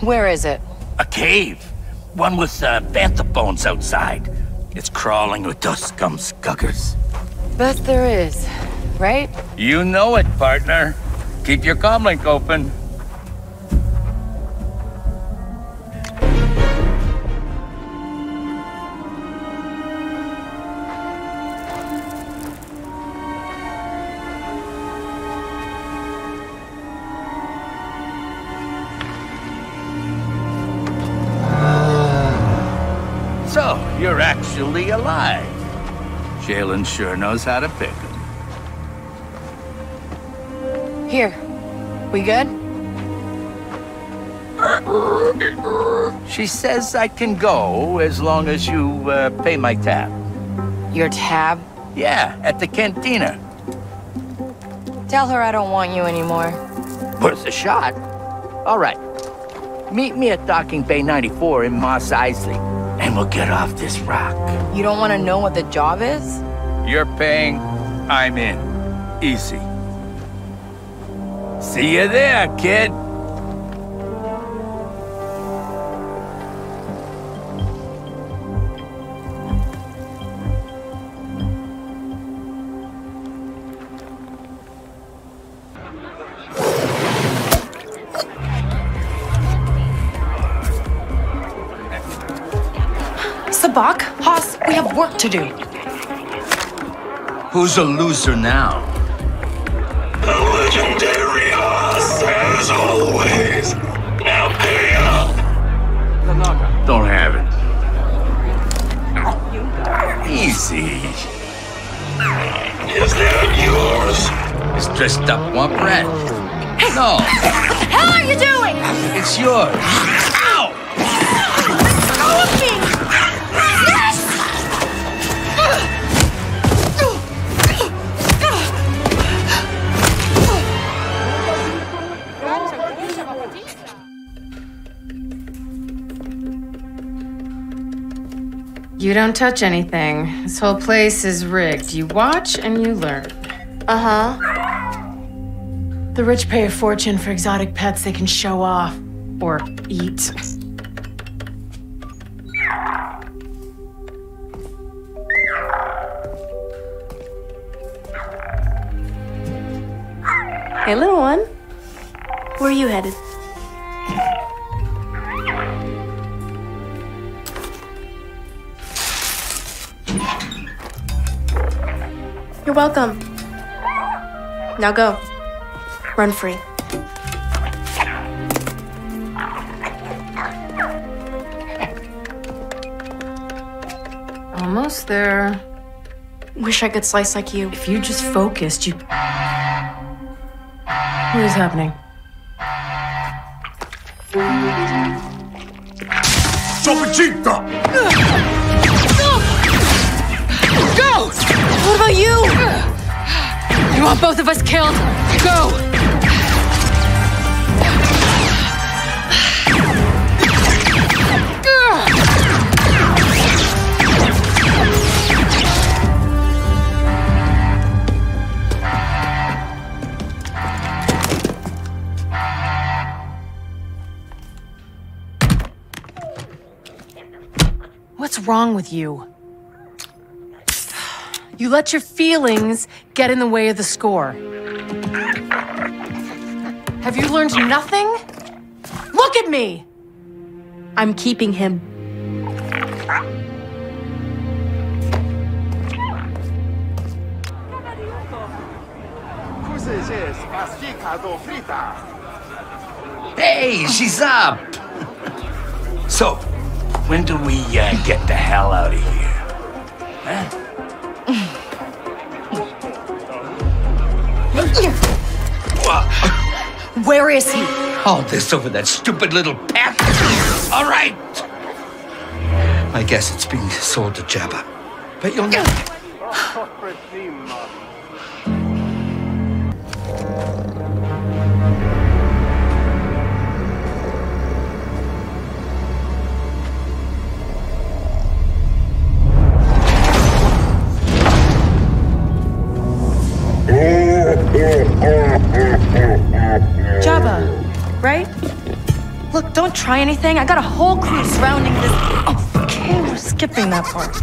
Where is it? A cave. One with uh, bantha bones outside. It's crawling with those scum scuggers. But there is, right? You know it, partner. Keep your comlink open. You're actually alive. Jaylen sure knows how to pick him. Here. We good? She says I can go as long as you uh, pay my tab. Your tab? Yeah, at the cantina. Tell her I don't want you anymore. Worth a shot. All right. Meet me at Docking Bay ninety-four in Moss Isley. And we'll get off this rock. You don't want to know what the job is? You're paying, I'm in. Easy. See you there, kid. Bach, Haas, we have work to do. Who's a loser now? The legendary Haas, as always. Now pay up. Don't have it. Easy. Is that yours? It's dressed up one bread. No. What the hell are you doing? It's yours. Ow! Let go of me! You don't touch anything. This whole place is rigged. You watch and you learn. Uh-huh. The rich pay a fortune for exotic pets they can show off. Or eat. Hey, little one. Where are you headed? You're welcome. Now go. Run free. Almost there. Wish I could slice like you. If you just focused, you... What is happening? Go! What about you? You want both of us killed? Go! What's wrong with you? You let your feelings get in the way of the score. Have you learned nothing? Look at me! I'm keeping him. Hey, she's up! So, when do we uh, get the hell out of here? Huh? Where is he? Oh, this over that stupid little pack. All right. I guess it's being sold to Jabba. But you'll never. Jabba, right? Look, don't try anything. I got a whole crew surrounding this. Oh, okay, we're skipping that part.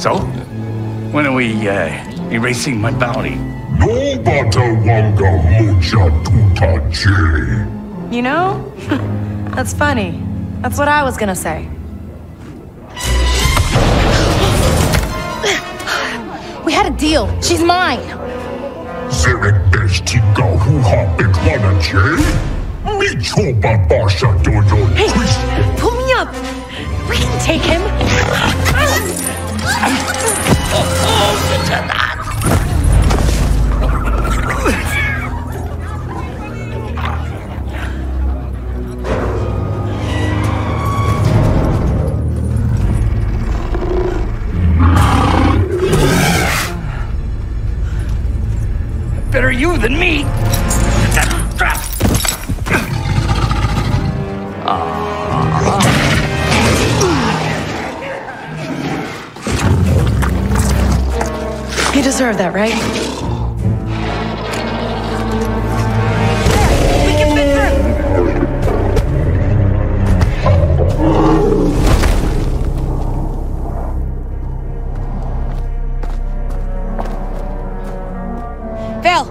So, when are we uh, erasing my bounty? You know, that's funny. That's what I was gonna say. We had a deal. She's mine. Zerek Besh Tika Huha Beklana Jay? Michoba Basha Dodo. Hey, pull me up. We can take him. Better you than me. You deserve that, right? There, we can fit through. Val!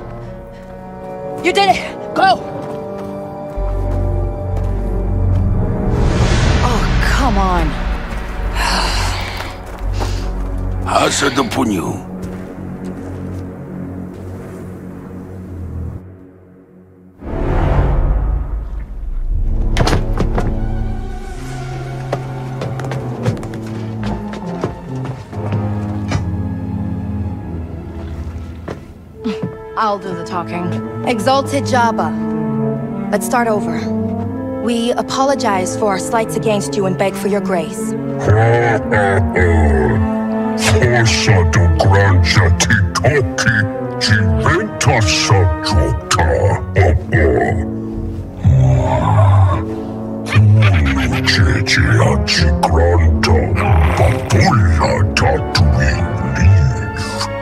You did it! Go! Oh, come on. Hasa do punyu. I'll do the talking. Exalted Jabba, let's start over. We apologize for our slights against you and beg for your grace.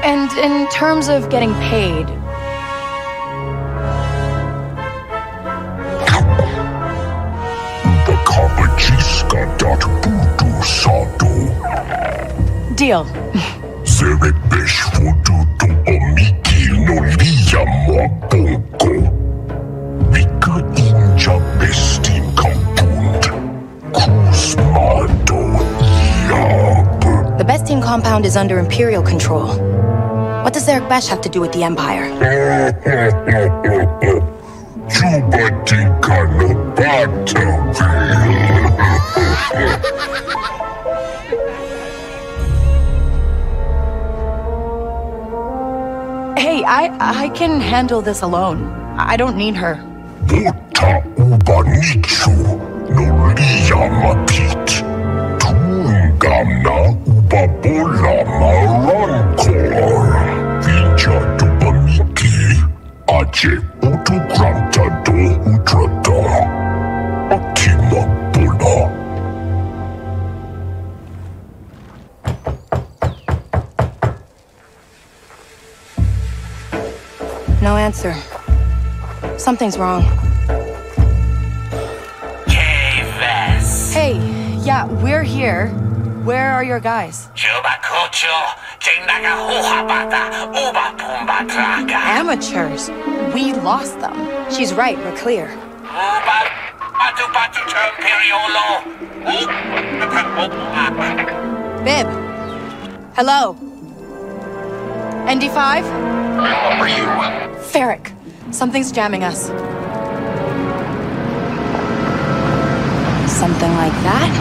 And in terms of getting paid, deal. The Bestin compound is under Imperial control. What does Zerek Besh have to do with the Empire? Hey, I, I can handle this alone. I don't need her. No answer. Something's wrong. Kay Vess. Hey, yeah, we're here. Where are your guys? Amateurs. We lost them. She's right, we're clear. Bib. Hello. N D five? How are you? Ferric. Something's jamming us. Something like that?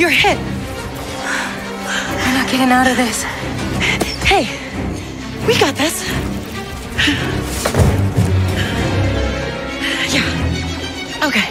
You're hit. We're not getting out of this. Hey, we got this. Yeah. Okay.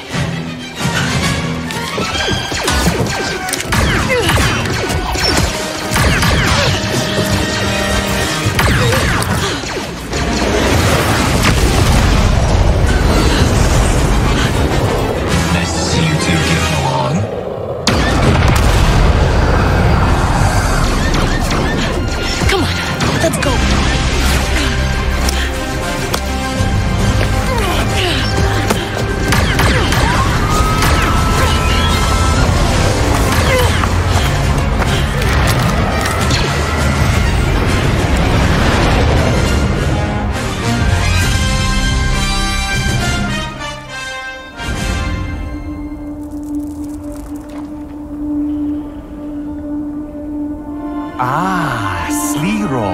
Ah, Sliro.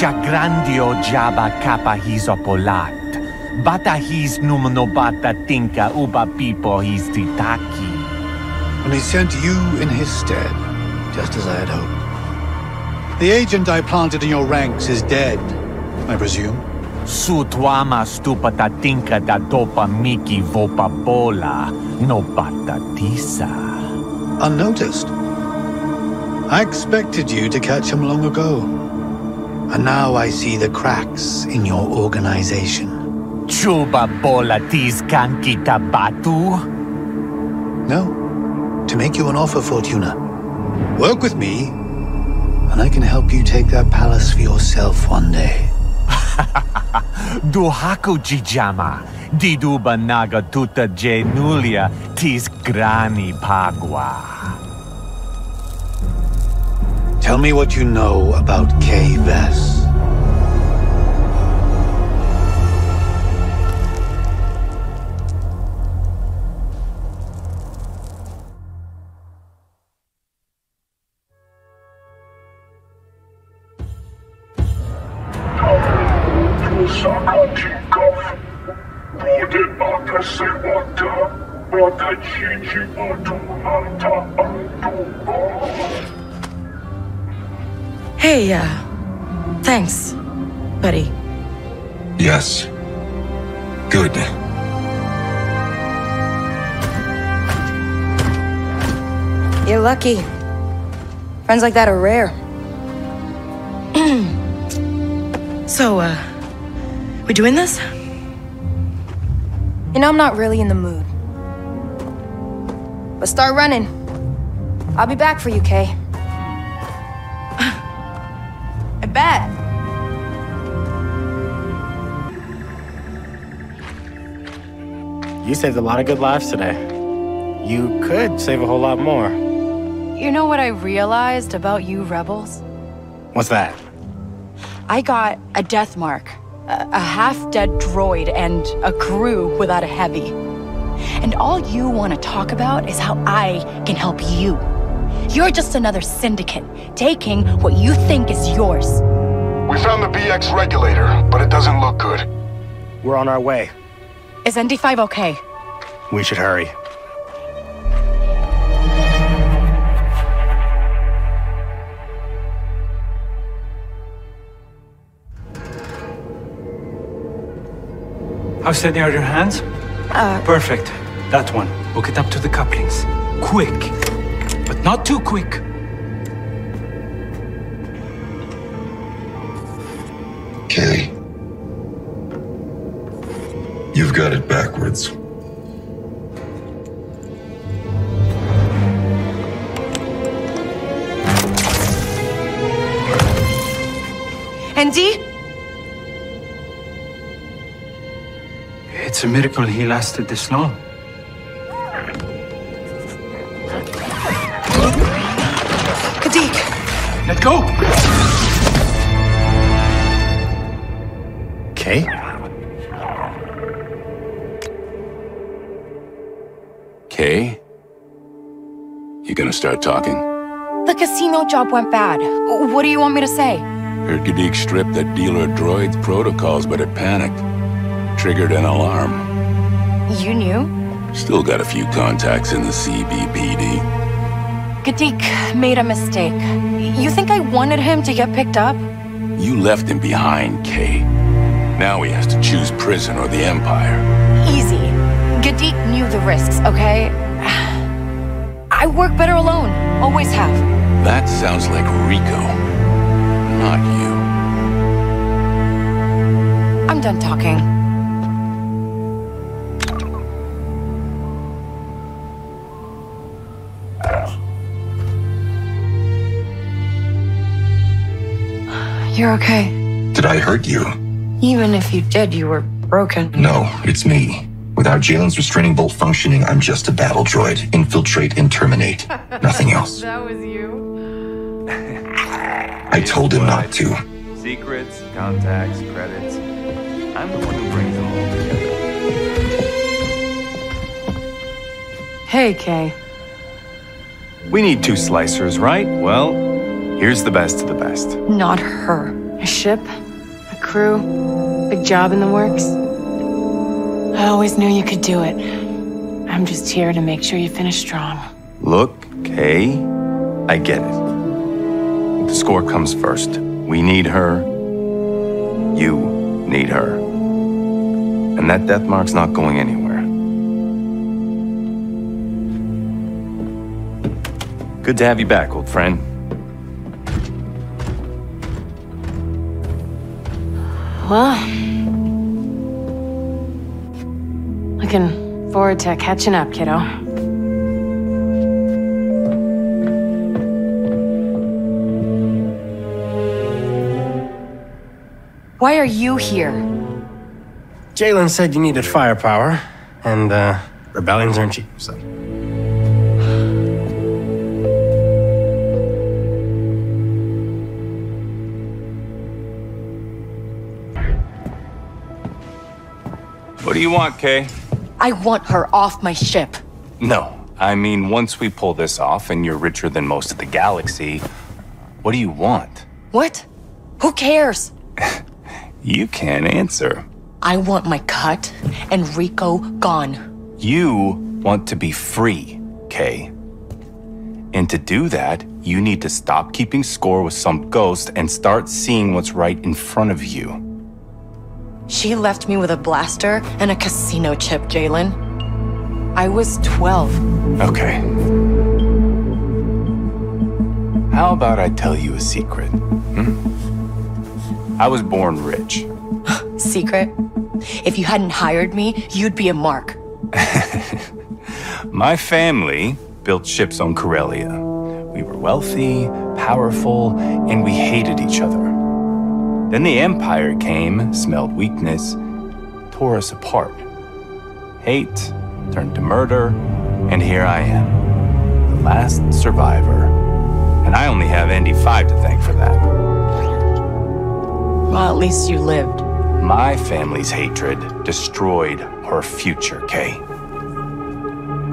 Jagrandio jaba kappa his opolat. Bata his numnobata tinka uba pipo his titaki. And he sent you in his stead, just as I had hoped. The agent I planted in your ranks is dead, I presume. Sutuama stupata tinka da dopa miki vopa bola, no patatisa. Unnoticed. I expected you to catch him long ago. And now I see the cracks in your organization. Chuba bola tis kankita batu? No. To make you an offer, Fortuna. Work with me, and I can help you take that palace for yourself one day. Duhaku jijama, diduba naga tuta jenulia tis grani pagua. Tell me what you know about Kay Vess. Hey, uh, thanks, buddy. Yes. Good. You're lucky. Friends like that are rare. So, uh, we doing this? You know, I'm not really in the mood. But start running. I'll be back for you, Kay. Bet. You saved a lot of good lives today. You could save a whole lot more. You know what I realized about you rebels? What's that? I got a death mark, a, a half-dead droid, and a crew without a heavy. And all you want to talk about is how I can help you. You're just another syndicate, taking what you think is yours. We found the B X regulator, but it doesn't look good. We're on our way. Is N D five okay? We should hurry. How's that near your hands? Uh... Perfect. That one. Hook it up to the couplings. Quick. But not too quick. You've got it backwards. N D? It's a miracle he lasted this long. Kadeek! Let go! Kay? Kay? You gonna start talking? The casino job went bad. What do you want me to say? Heard Kadeek stripped that dealer droid's protocols, but it panicked. Triggered an alarm. You knew? Still got a few contacts in the C B P D. Kadeek made a mistake. You think I wanted him to get picked up? You left him behind, Kay. Now he has to choose prison or the Empire. Easy. Kadeek knew the risks, okay? I work better alone. Always have. That sounds like Rico, not you. I'm done talking. You're okay. Did I hurt you? Even if you did, you were broken. No, it's me. Without Jaylen's restraining bolt functioning, I'm just a battle droid. Infiltrate and terminate. Nothing else. That was you. I told him not to. Secrets, contacts, credits. I'm the one who brings them all together. Hey, Kay. We need two slicers, right? Well, here's the best of the best. Not her. A ship, a crew, big job in the works. I always knew you could do it. I'm just here to make sure you finish strong. Look, Kay, I get it. The score comes first. We need her. You need her. And that death mark's not going anywhere. Good to have you back, old friend. Well, looking forward to catching up, kiddo. Why are you here? Jaylen said you needed firepower, and uh, rebellions aren't cheap, so. What do you want, Kay? I want her off my ship. No, I mean, once we pull this off and you're richer than most of the galaxy, what do you want? What? Who cares? You can't answer. I want my cut and Rico gone. You want to be free, Kay. And to do that, you need to stop keeping score with some ghost and start seeing what's right in front of you. She left me with a blaster and a casino chip, Jaylen. I was twelve. Okay. How about I tell you a secret? Hmm? I was born rich. Secret? If you hadn't hired me, you'd be a mark. My family built ships on Corellia. We were wealthy, powerful, and we hated each other. Then the Empire came, smelled weakness, tore us apart. Hate turned to murder, and here I am, the last survivor. And I only have N D five to thank for that. Well, at least you lived. My family's hatred destroyed our future, Kay.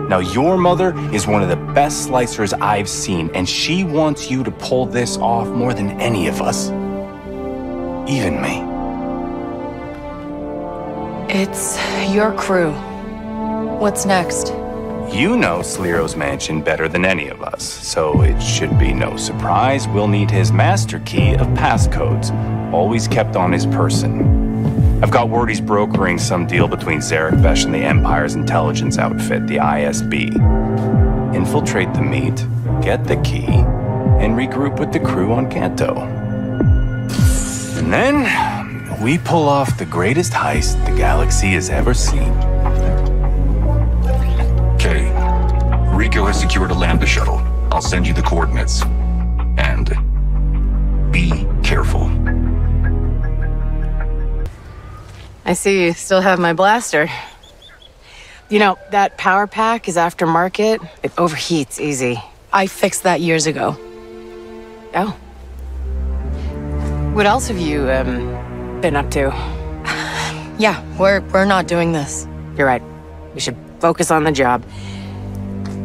Now your mother is one of the best slicers I've seen, and she wants you to pull this off more than any of us. Even me. It's your crew. What's next? You know Sliro's mansion better than any of us, so it should be no surprise we'll need his master key of passcodes, always kept on his person. I've got word he's brokering some deal between Zerek Besh and the Empire's intelligence outfit, the I S B. Infiltrate the meet, get the key, and regroup with the crew on Canto. And then, we pull off the greatest heist the galaxy has ever seen. Kay, Rico has secured a lambda shuttle. I'll send you the coordinates. And be careful. I see you still have my blaster. You know, that power pack is aftermarket. It overheats easy. I fixed that years ago. Oh. What else have you, um, been up to? Yeah, we're, we're not doing this. You're right. We should focus on the job.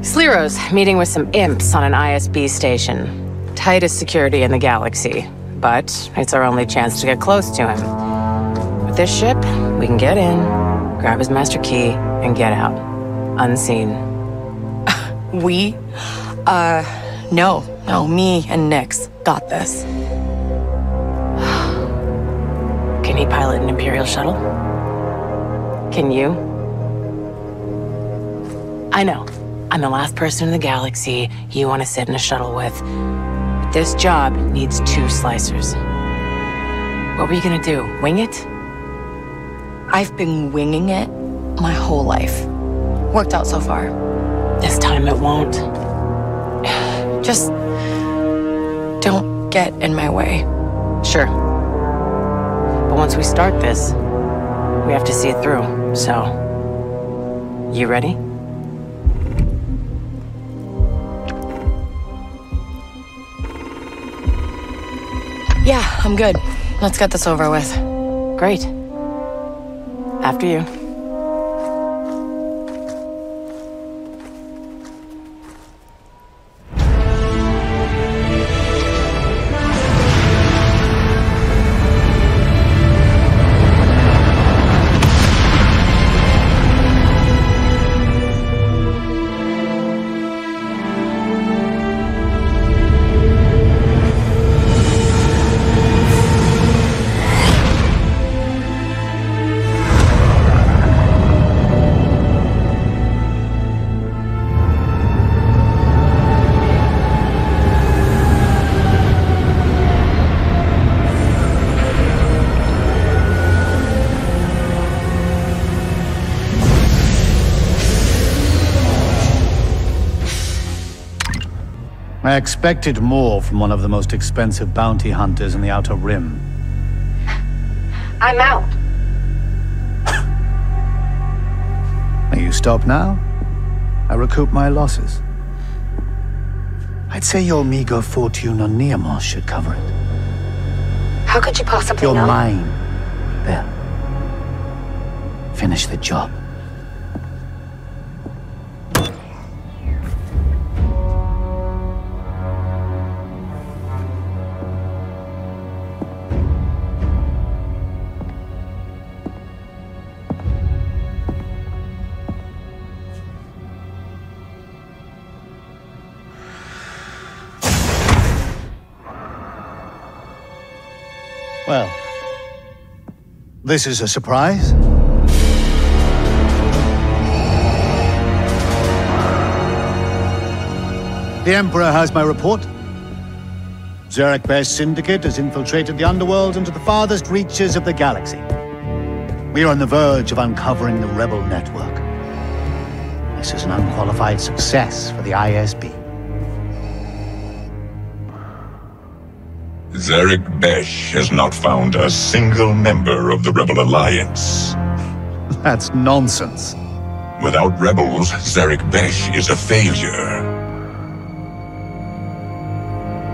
Sliro's meeting with some imps on an I S B station. Tightest security in the galaxy. But it's our only chance to get close to him. With this ship, we can get in, grab his master key, and get out. Unseen. We? Uh, no. No, me and Nix got this. Can he pilot an Imperial shuttle? Can you? I know. I'm the last person in the galaxy you want to sit in a shuttle with. But this job needs two slicers. What were you gonna do? Wing it? I've been winging it my whole life. Worked out so far. This time it won't. Just don't get in my way. Sure. But once we start this, we have to see it through, so... You ready? Yeah, I'm good. Let's get this over with. Great. After you. I expected more from one of the most expensive bounty hunters in the Outer Rim. I'm out. You stop now? I recoup my losses. I'd say your meager fortune on Neomos should cover it. How could you possibly know? You're mine, Bell. Finish the job. Well, this is a surprise. The Emperor has my report. Zerek Besh Syndicate has infiltrated the underworld into the farthest reaches of the galaxy. We are on the verge of uncovering the Rebel network. This is an unqualified success for the I S B. Zerek Besh has not found a single member of the Rebel Alliance. That's nonsense. Without rebels, Zerek Besh is a failure.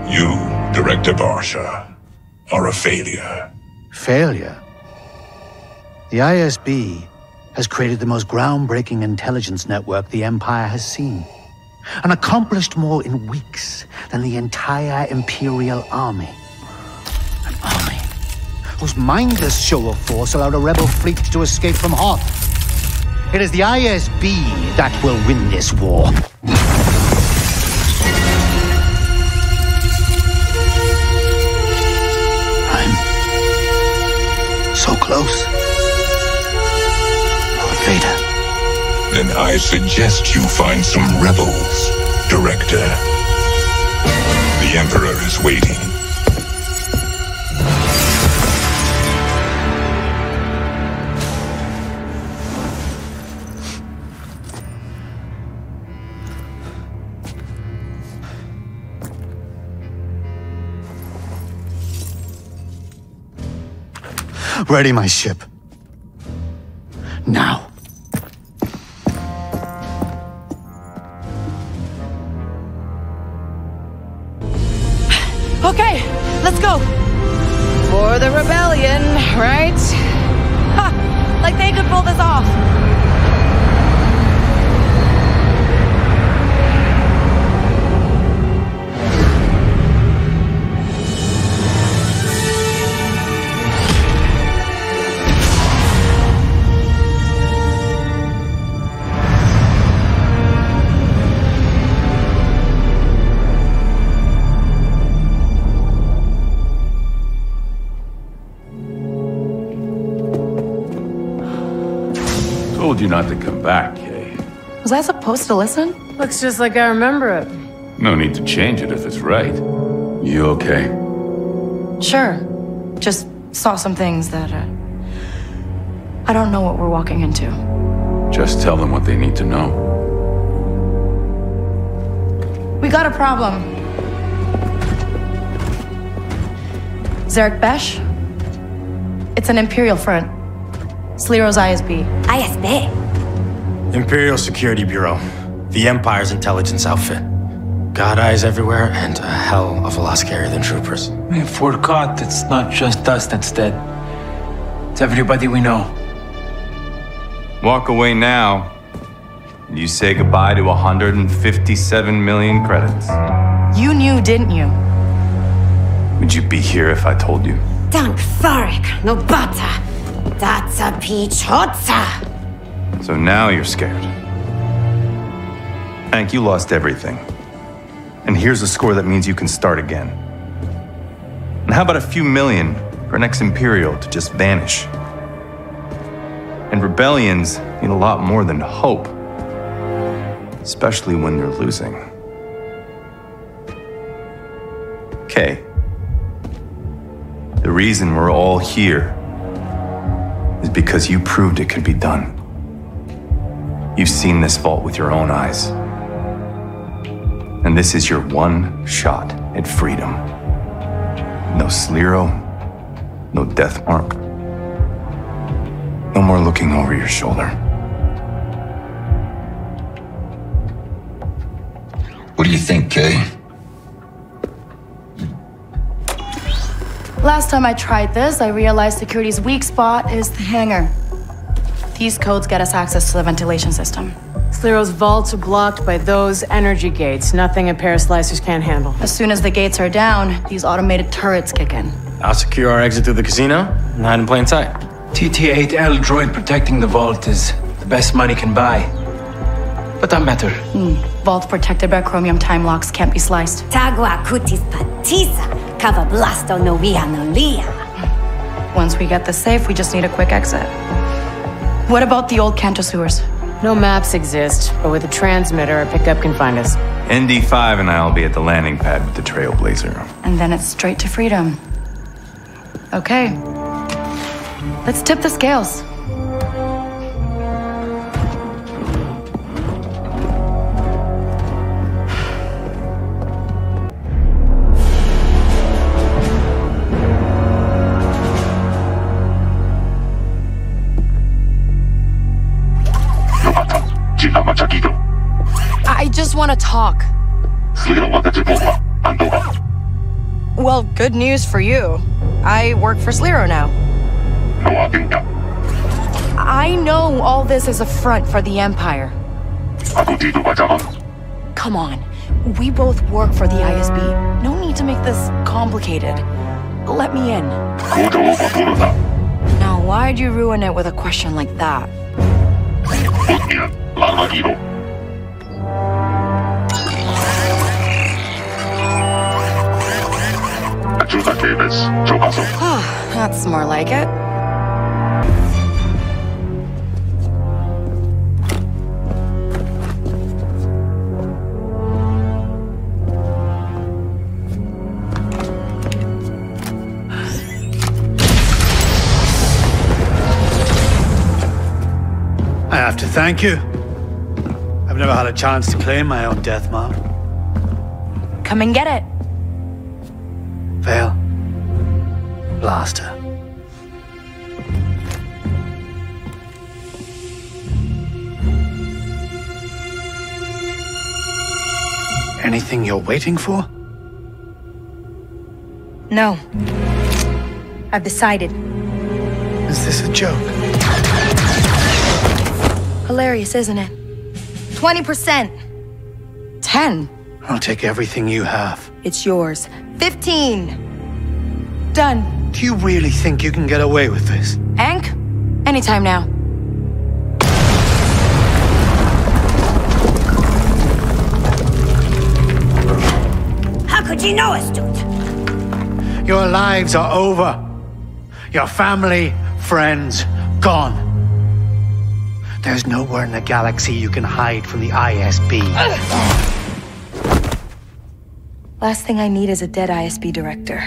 You, Director Barsha, are a failure. Failure? The I S B has created the most groundbreaking intelligence network the Empire has seen, and accomplished more in weeks than the entire Imperial Army. An army whose mindless show of force allowed a rebel fleet to escape from Hutts. It is the I S B that will win this war. I'm so close. Lord Vader. Then I suggest you find some rebels, Director. The Emperor is waiting. Ready my ship. Now. Okay, let's go. For the rebellion, right? Ha! Like they could pull this off. You not to come back, Kay. Was I supposed to listen? Looks just like I remember it. No need to change it if it's right. You okay? Sure. Just saw some things that... Uh, I don't know what we're walking into. Just tell them what they need to know. We got a problem. Zerek Besh? It's an Imperial front. Sliro's I S B. I S B? Imperial Security Bureau. The Empire's intelligence outfit. God eyes everywhere and a hell of a lot scarier than troopers. We forgot it's not just us that's dead. It's everybody we know. Walk away now. And you say goodbye to one hundred fifty-seven million credits. You knew, didn't you? Would you be here if I told you? Dank Farik, no bata. That's a peach hotza. So now you're scared. Ank, you lost everything. And here's a score that means you can start again. And how about a few million for an ex-Imperial to just vanish? And rebellions need a lot more than hope. Especially when they're losing. Okay. The reason we're all here is because you proved it could be done. You've seen this vault with your own eyes. And this is your one shot at freedom. No Sliro, no death mark, no more looking over your shoulder. What do you think, Kay? Last time I tried this, I realized security's weak spot is the hangar. These codes get us access to the ventilation system. Sliro's vaults are blocked by those energy gates. Nothing a pair of slicers can't handle. As soon as the gates are down, these automated turrets kick in. I'll secure our exit through the casino and hide in plain sight. T T eight L droid protecting the vault is the best money can buy. But that matter. Mm. Vault protected by chromium time locks can't be sliced. Tagua cutis patiza. Kava blasto no via no lia. Once we get the safe, we just need a quick exit. What about the old Canto sewers? No maps exist, but with a transmitter, a pickup can find us. N D five and I'll be at the landing pad with the Trailblazer. And then it's straight to freedom. Okay. Let's tip the scales. I want to talk. Well, good news for you. I work for Sliro now. I know all this is a front for the Empire. Come on. We both work for the I S B. No need to make this complicated. Let me in. Now, why'd you ruin it with a question like that? Oh, that's more like it. I have to thank you. I've never had a chance to claim my own death mark. Come and get it. Vale. Blaster. anything you're waiting for? No. I've decided. Is this a joke? Hilarious, isn't it? twenty percent! ten! I'll take everything you have. It's yours. fifteen! Done. Do you really think you can get away with this? Ank? Anytime now. How could you know us, dude? Your lives are over. Your family, friends, gone. There's nowhere in the galaxy you can hide from the I S B. Last thing I need is a dead I S B director.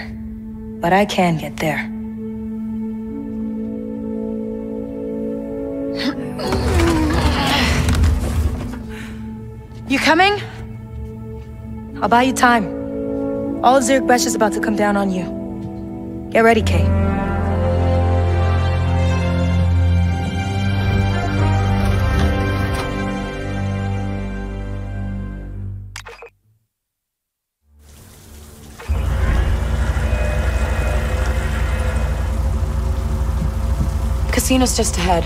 But I can get there. You coming? I'll buy you time. All of Zerek Besh is about to come down on you. Get ready, Kay. Casino's just ahead.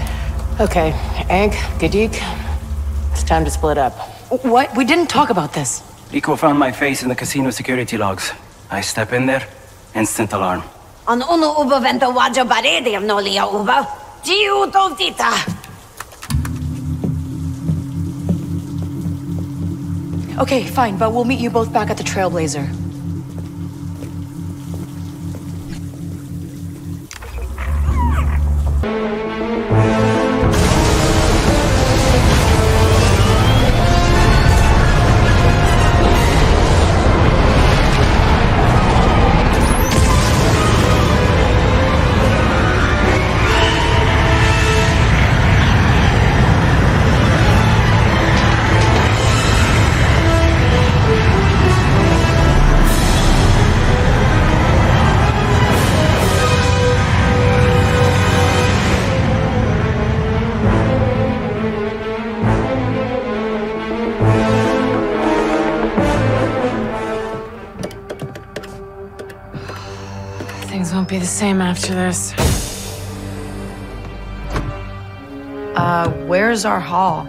Okay, Ank, Kadeek, it's time to split up. What? We didn't talk about this. Rico found my face in the casino security logs. I step in there, instant alarm. On uno ubo vento wajo barede no lia ubo. Giu dita. Okay, fine, but we'll meet you both back at the Trailblazer. Be the same after this. Uh, where's our hall?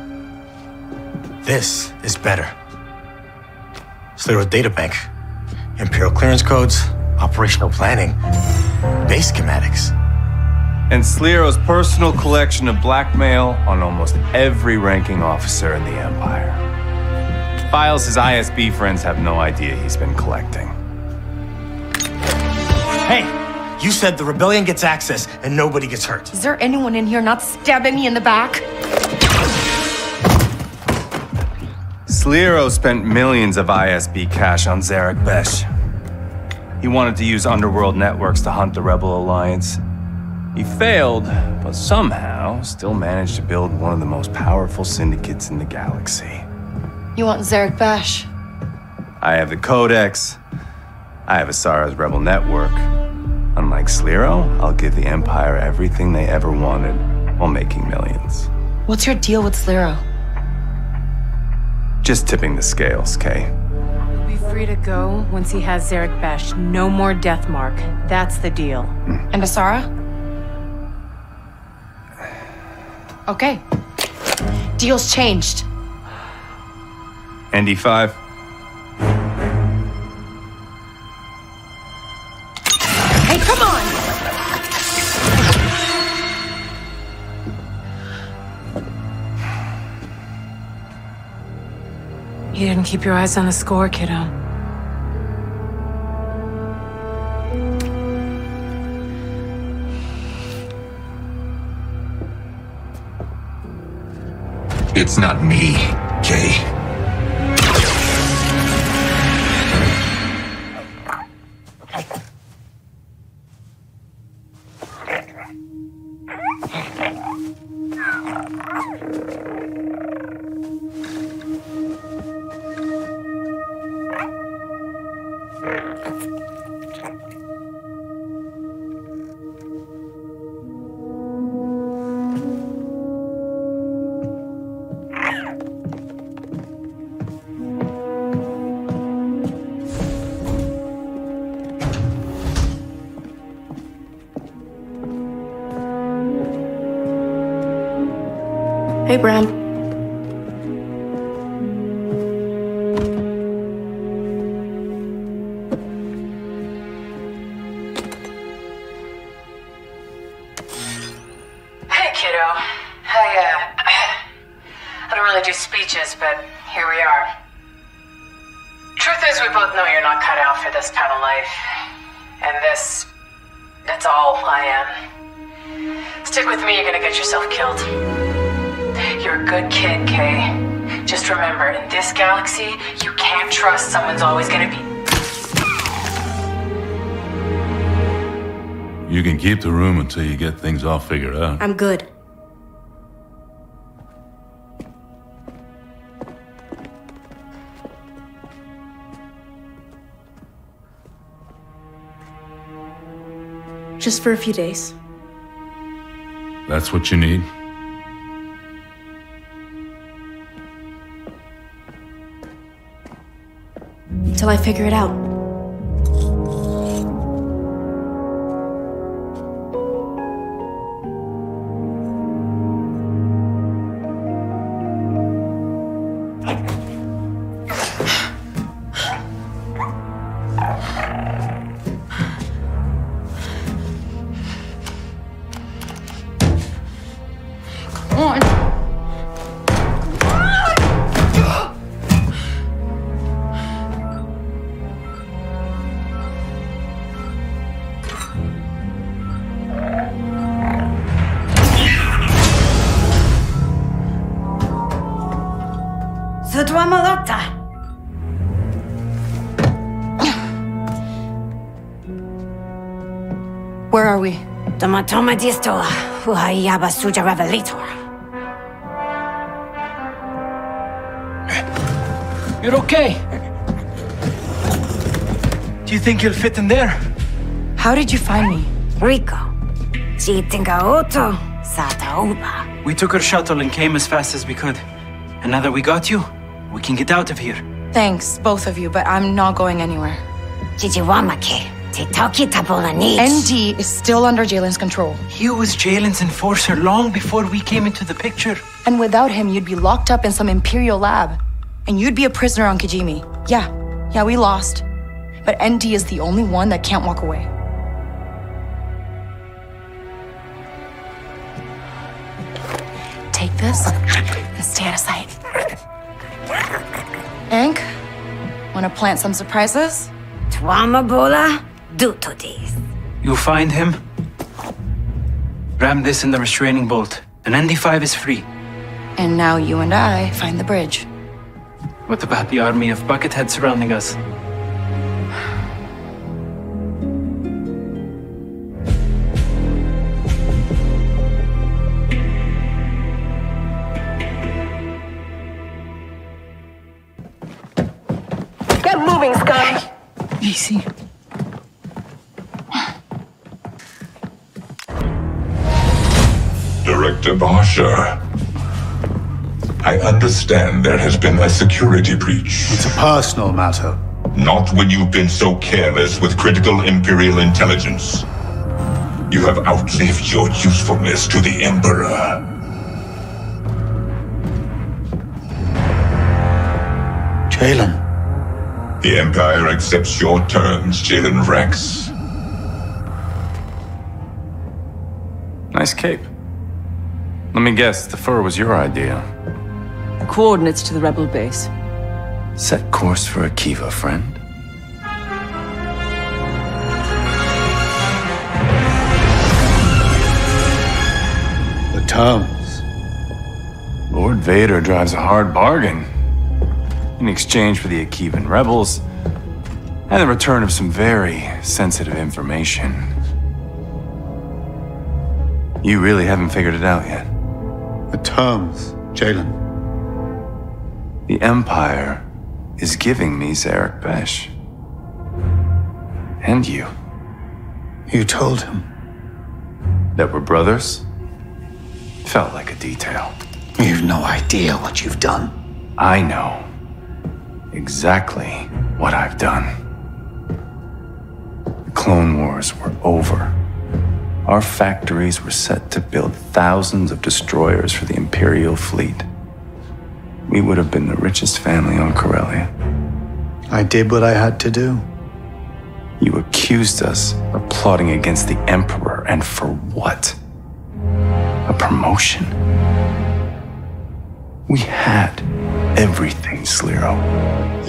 This is better. Sliro databank, Imperial clearance codes, operational planning, base schematics. And Sliro's personal collection of blackmail on almost every ranking officer in the Empire. Files his I S B friends have no idea he's been collecting. Hey! You said the rebellion gets access and nobody gets hurt. Is there anyone in here not stabbing me in the back? Sliro spent millions of I S B cash on Zerek Besh. He wanted to use underworld networks to hunt the Rebel Alliance. He failed, but somehow still managed to build one of the most powerful syndicates in the galaxy. You want Zerek Besh? I have the Codex. I have Asara's Rebel Network. Unlike Sliro, I'll give the Empire everything they ever wanted while making millions. What's your deal with Sliro? Just tipping the scales, Kay. We'll be free to go once he has Zerek Besh. No more death mark. That's the deal. Mm. And Asara? Okay. Deal's changed. N D five. You didn't keep your eyes on the score, kiddo. It's not me, Kay. Hey, Bram. Hey, kiddo. I, uh... I don't really do speeches, but here we are. Truth is, we both know you're not cut out for this kind of life. And this... that's all I am. Stick with me, you're gonna get yourself killed. You're a good kid, Kay. Just remember, in this galaxy, you can't trust someone's always gonna be... You can keep the room until you get things all figured out. I'm good. Just for a few days. That's what you need? Until I figure it out. Where are we? The Matoma Distola, Uhayaba Suja Revelator. You're okay. Do you think you'll fit in there? How did you find me? Rico. We took our shuttle and came as fast as we could. And now that we got you, we can get out of here. Thanks, both of you, but I'm not going anywhere. Jijiwamake. N D is still under Jaylen's control. He was Jaylen's enforcer long before we came into the picture. And without him, you'd be locked up in some Imperial lab. And you'd be a prisoner on Kijimi. Yeah, yeah, we lost. But N D is the only one that can't walk away. Take this and stay out of sight. Ank, wanna plant some surprises? Twamabola? Do to these. You find him, ram this in the restraining bolt, and N D five is free. And now you and I find the bridge. What about the army of bucketheads surrounding us? Get moving, Scotty! Easy. Basha, I understand there has been a security breach. It's a personal matter. Not when you've been so careless with critical Imperial intelligence. You have outlived your usefulness to the Emperor. Jaylen. The Empire accepts your terms, Jaylen Vrax. Nice cape. Let me guess, the fur was your idea. Coordinates to the rebel base. Set course for Akiva, friend. The terms. Lord Vader drives a hard bargain. In exchange for the Akivan rebels, and the return of some very sensitive information. You really haven't figured it out yet. The terms, Jaylen. The Empire is giving me Zerek Besh. And you. You told him. That we're brothers? Felt like a detail. You've no idea what you've done. I know exactly what I've done. The Clone Wars were over. Our factories were set to build thousands of destroyers for the Imperial fleet. We would have been the richest family on Corellia. I did what I had to do. You accused us of plotting against the Emperor, and for what? A promotion? We had everything, Sliro.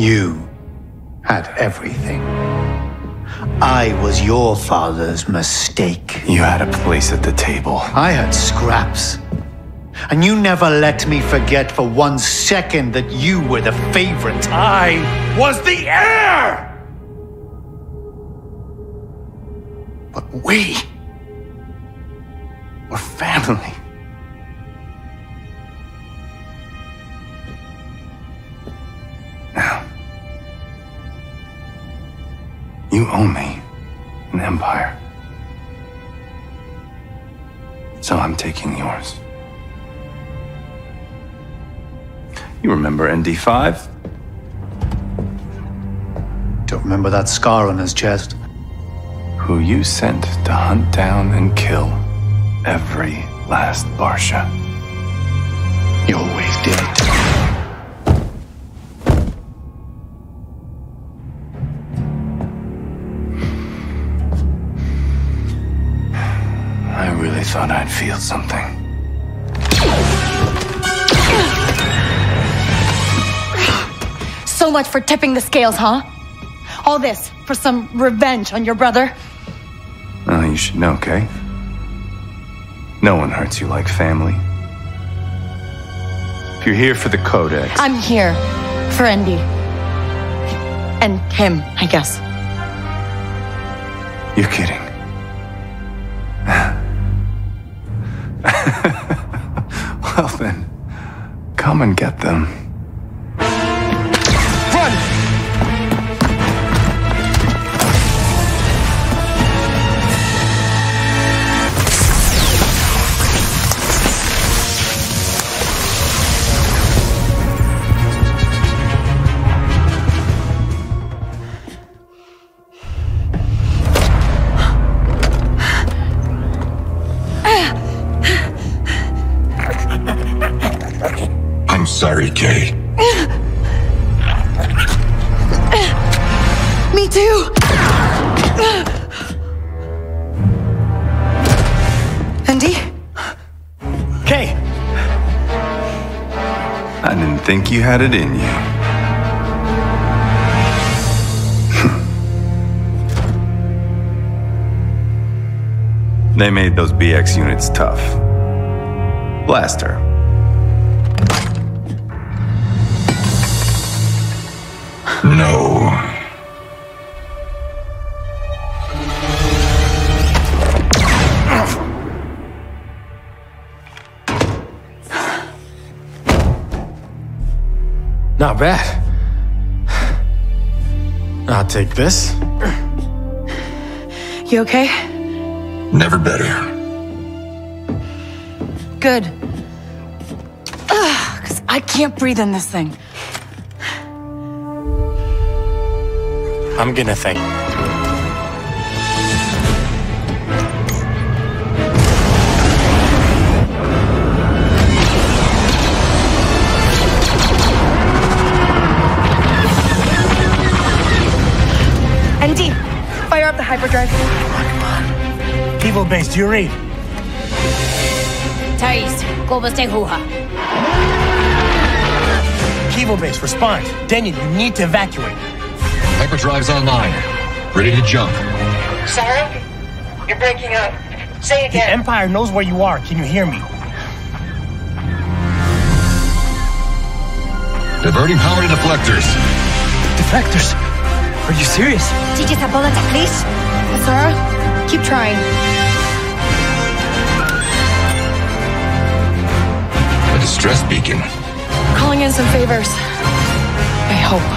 You had everything. I was your father's mistake. You had a place at the table. I had scraps. And you never let me forget for one second that you were the favorite. I was the heir! But we were family. Now, you owe me an empire. So I'm taking yours. You remember N D five? Don't remember that scar on his chest. Who you sent to hunt down and kill every last Barsha. You always did. I really thought I'd feel something. So much for tipping the scales, huh? All this for some revenge on your brother? Well, you should know, Kay. No one hurts you like family. If you're here for the Codex... I'm here for N D. And him, I guess. You're kidding. Well then, come and get them. Sorry, Kay. Me too. Andy? Kay. I didn't think you had it in you. They made those B X units tough. Blast her. No. Not bad. I'll take this. You okay? Never better. Good. Ugh, 'cause I can't breathe in this thing. I'm gonna think. N D, fire up the hyperdrive. Come on, come on. Evil base, you read. Thais, Golbas Tehuha. Evil base, respond. Danyon, you need to evacuate. Hyperdrive's online. Ready to jump. Zerek? You're breaking up. Say again. The Empire knows where you are. Can you hear me? Diverting power to deflectors. Deflectors? Are you serious? Teach us a bullet, please. Asura, keep trying. A distress beacon. Calling in some favors. I hope.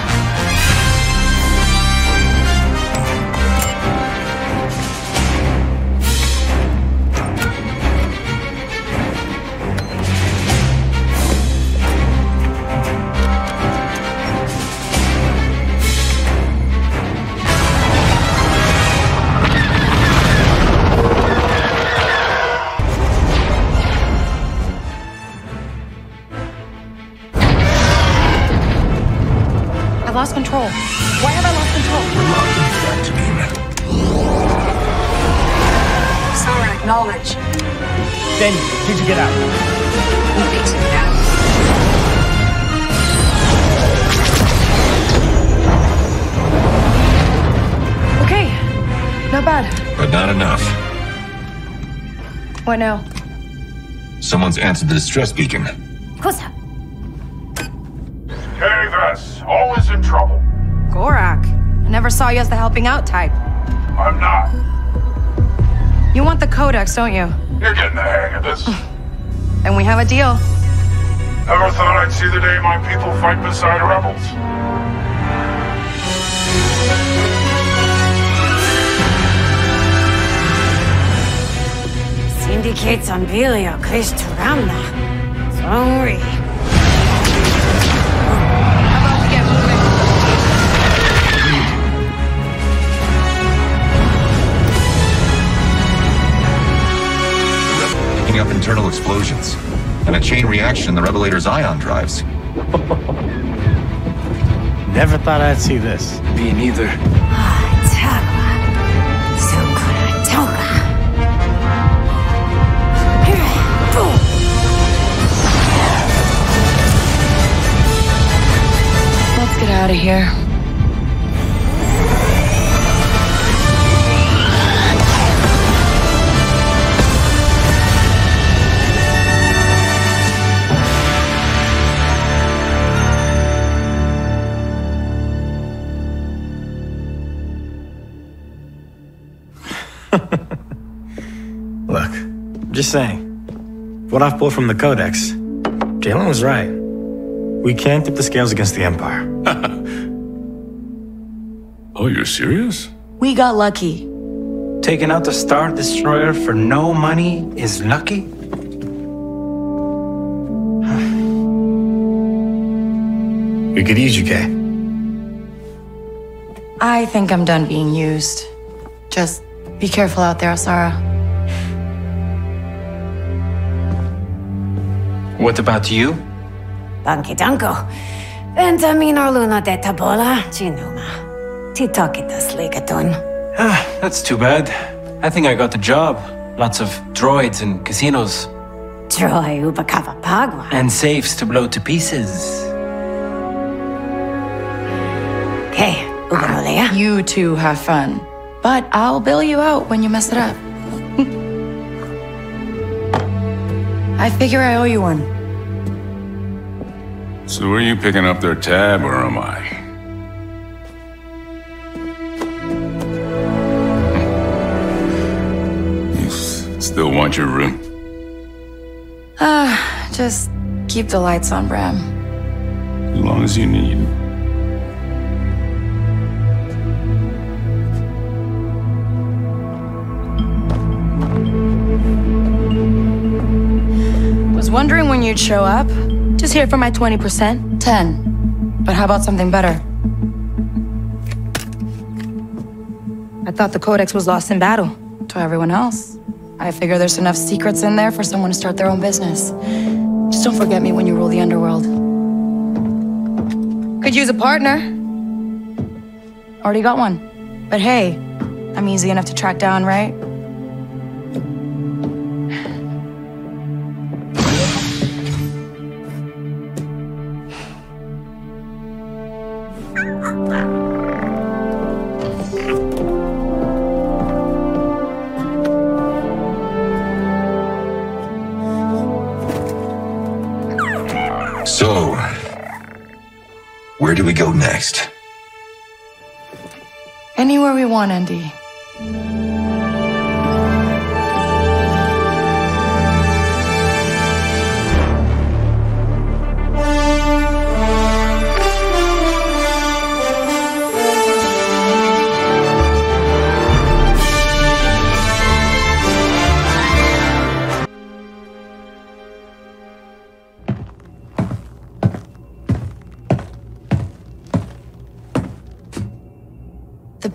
control? Why have I lost control? We're locked in the back to beam. Sorry, acknowledge. Danny, did you get out? We beat him down. Okay, not bad. But not enough. What now? Someone's answered the distress beacon. Close up. Kay Vess, always in trouble. Gorak, I never saw you as the helping out type. I'm not. You want the Codex, don't you? You're getting the hang of this. And we have a deal. Never thought I'd see the day my people fight beside rebels. Syndicates Ambilio Krish Turamna. Zongri. Up internal explosions and a chain reaction in the Revelator's ion drives. Never thought I'd see this. Me neither. Let's get out of here. Look, just saying, what I've pulled from the Codex, Jaylen was right. We can't tip the scales against the Empire. Oh, you're serious? We got lucky. Taking out the Star Destroyer for no money is lucky? We could use you, Kay. I think I'm done being used. Just be careful out there, Asara. What about you? Danke, danko. Ventamino luna de tabola, ginuma. Titokitas ligaton. Ah, that's too bad. I think I got the job. Lots of droids and casinos. Troy ubakava pagwa. And safes to blow to pieces. Okay, ugarolea. You two have fun. But I'll bail you out when you mess it up. I figure I owe you one. So are you picking up their tab, or am I? You still want your room? Ah, uh, just keep the lights on, Bram. As long as you need. Wondering when you'd show up? Just here for my twenty percent? ten. But how about something better? I thought the Codex was lost in battle, to everyone else. I figure there's enough secrets in there for someone to start their own business. Just don't forget me when you rule the underworld. Could use a partner. Already got one. But hey, I'm easy enough to track down, right? Where do we go next? Anywhere we want, Andy.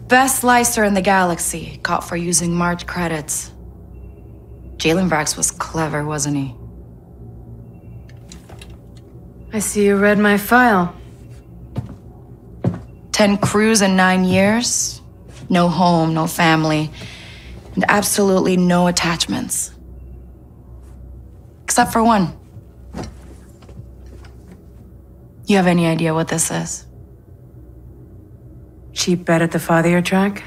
Best slicer in the galaxy, caught for using March credits. Jaylen Vrax was clever, wasn't he? I see you read my file. Ten crews in nine years, no home, no family, and absolutely no attachments. Except for one. You have any idea what this is? Cheap bet at the father track?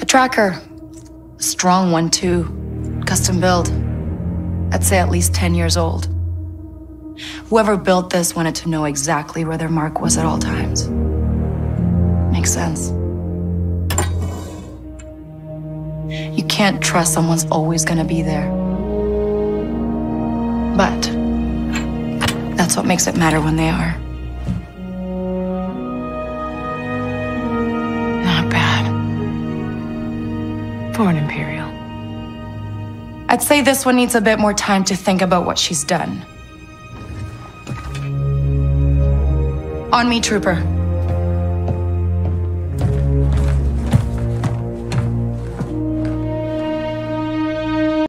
A tracker. A strong one, too. Custom build. I'd say at least ten years old. Whoever built this wanted to know exactly where their mark was at all times. Makes sense. You can't trust someone's always gonna be there. But that's what makes it matter when they are. Not bad. For an Imperial. I'd say this one needs a bit more time to think about what she's done. On me, Trooper.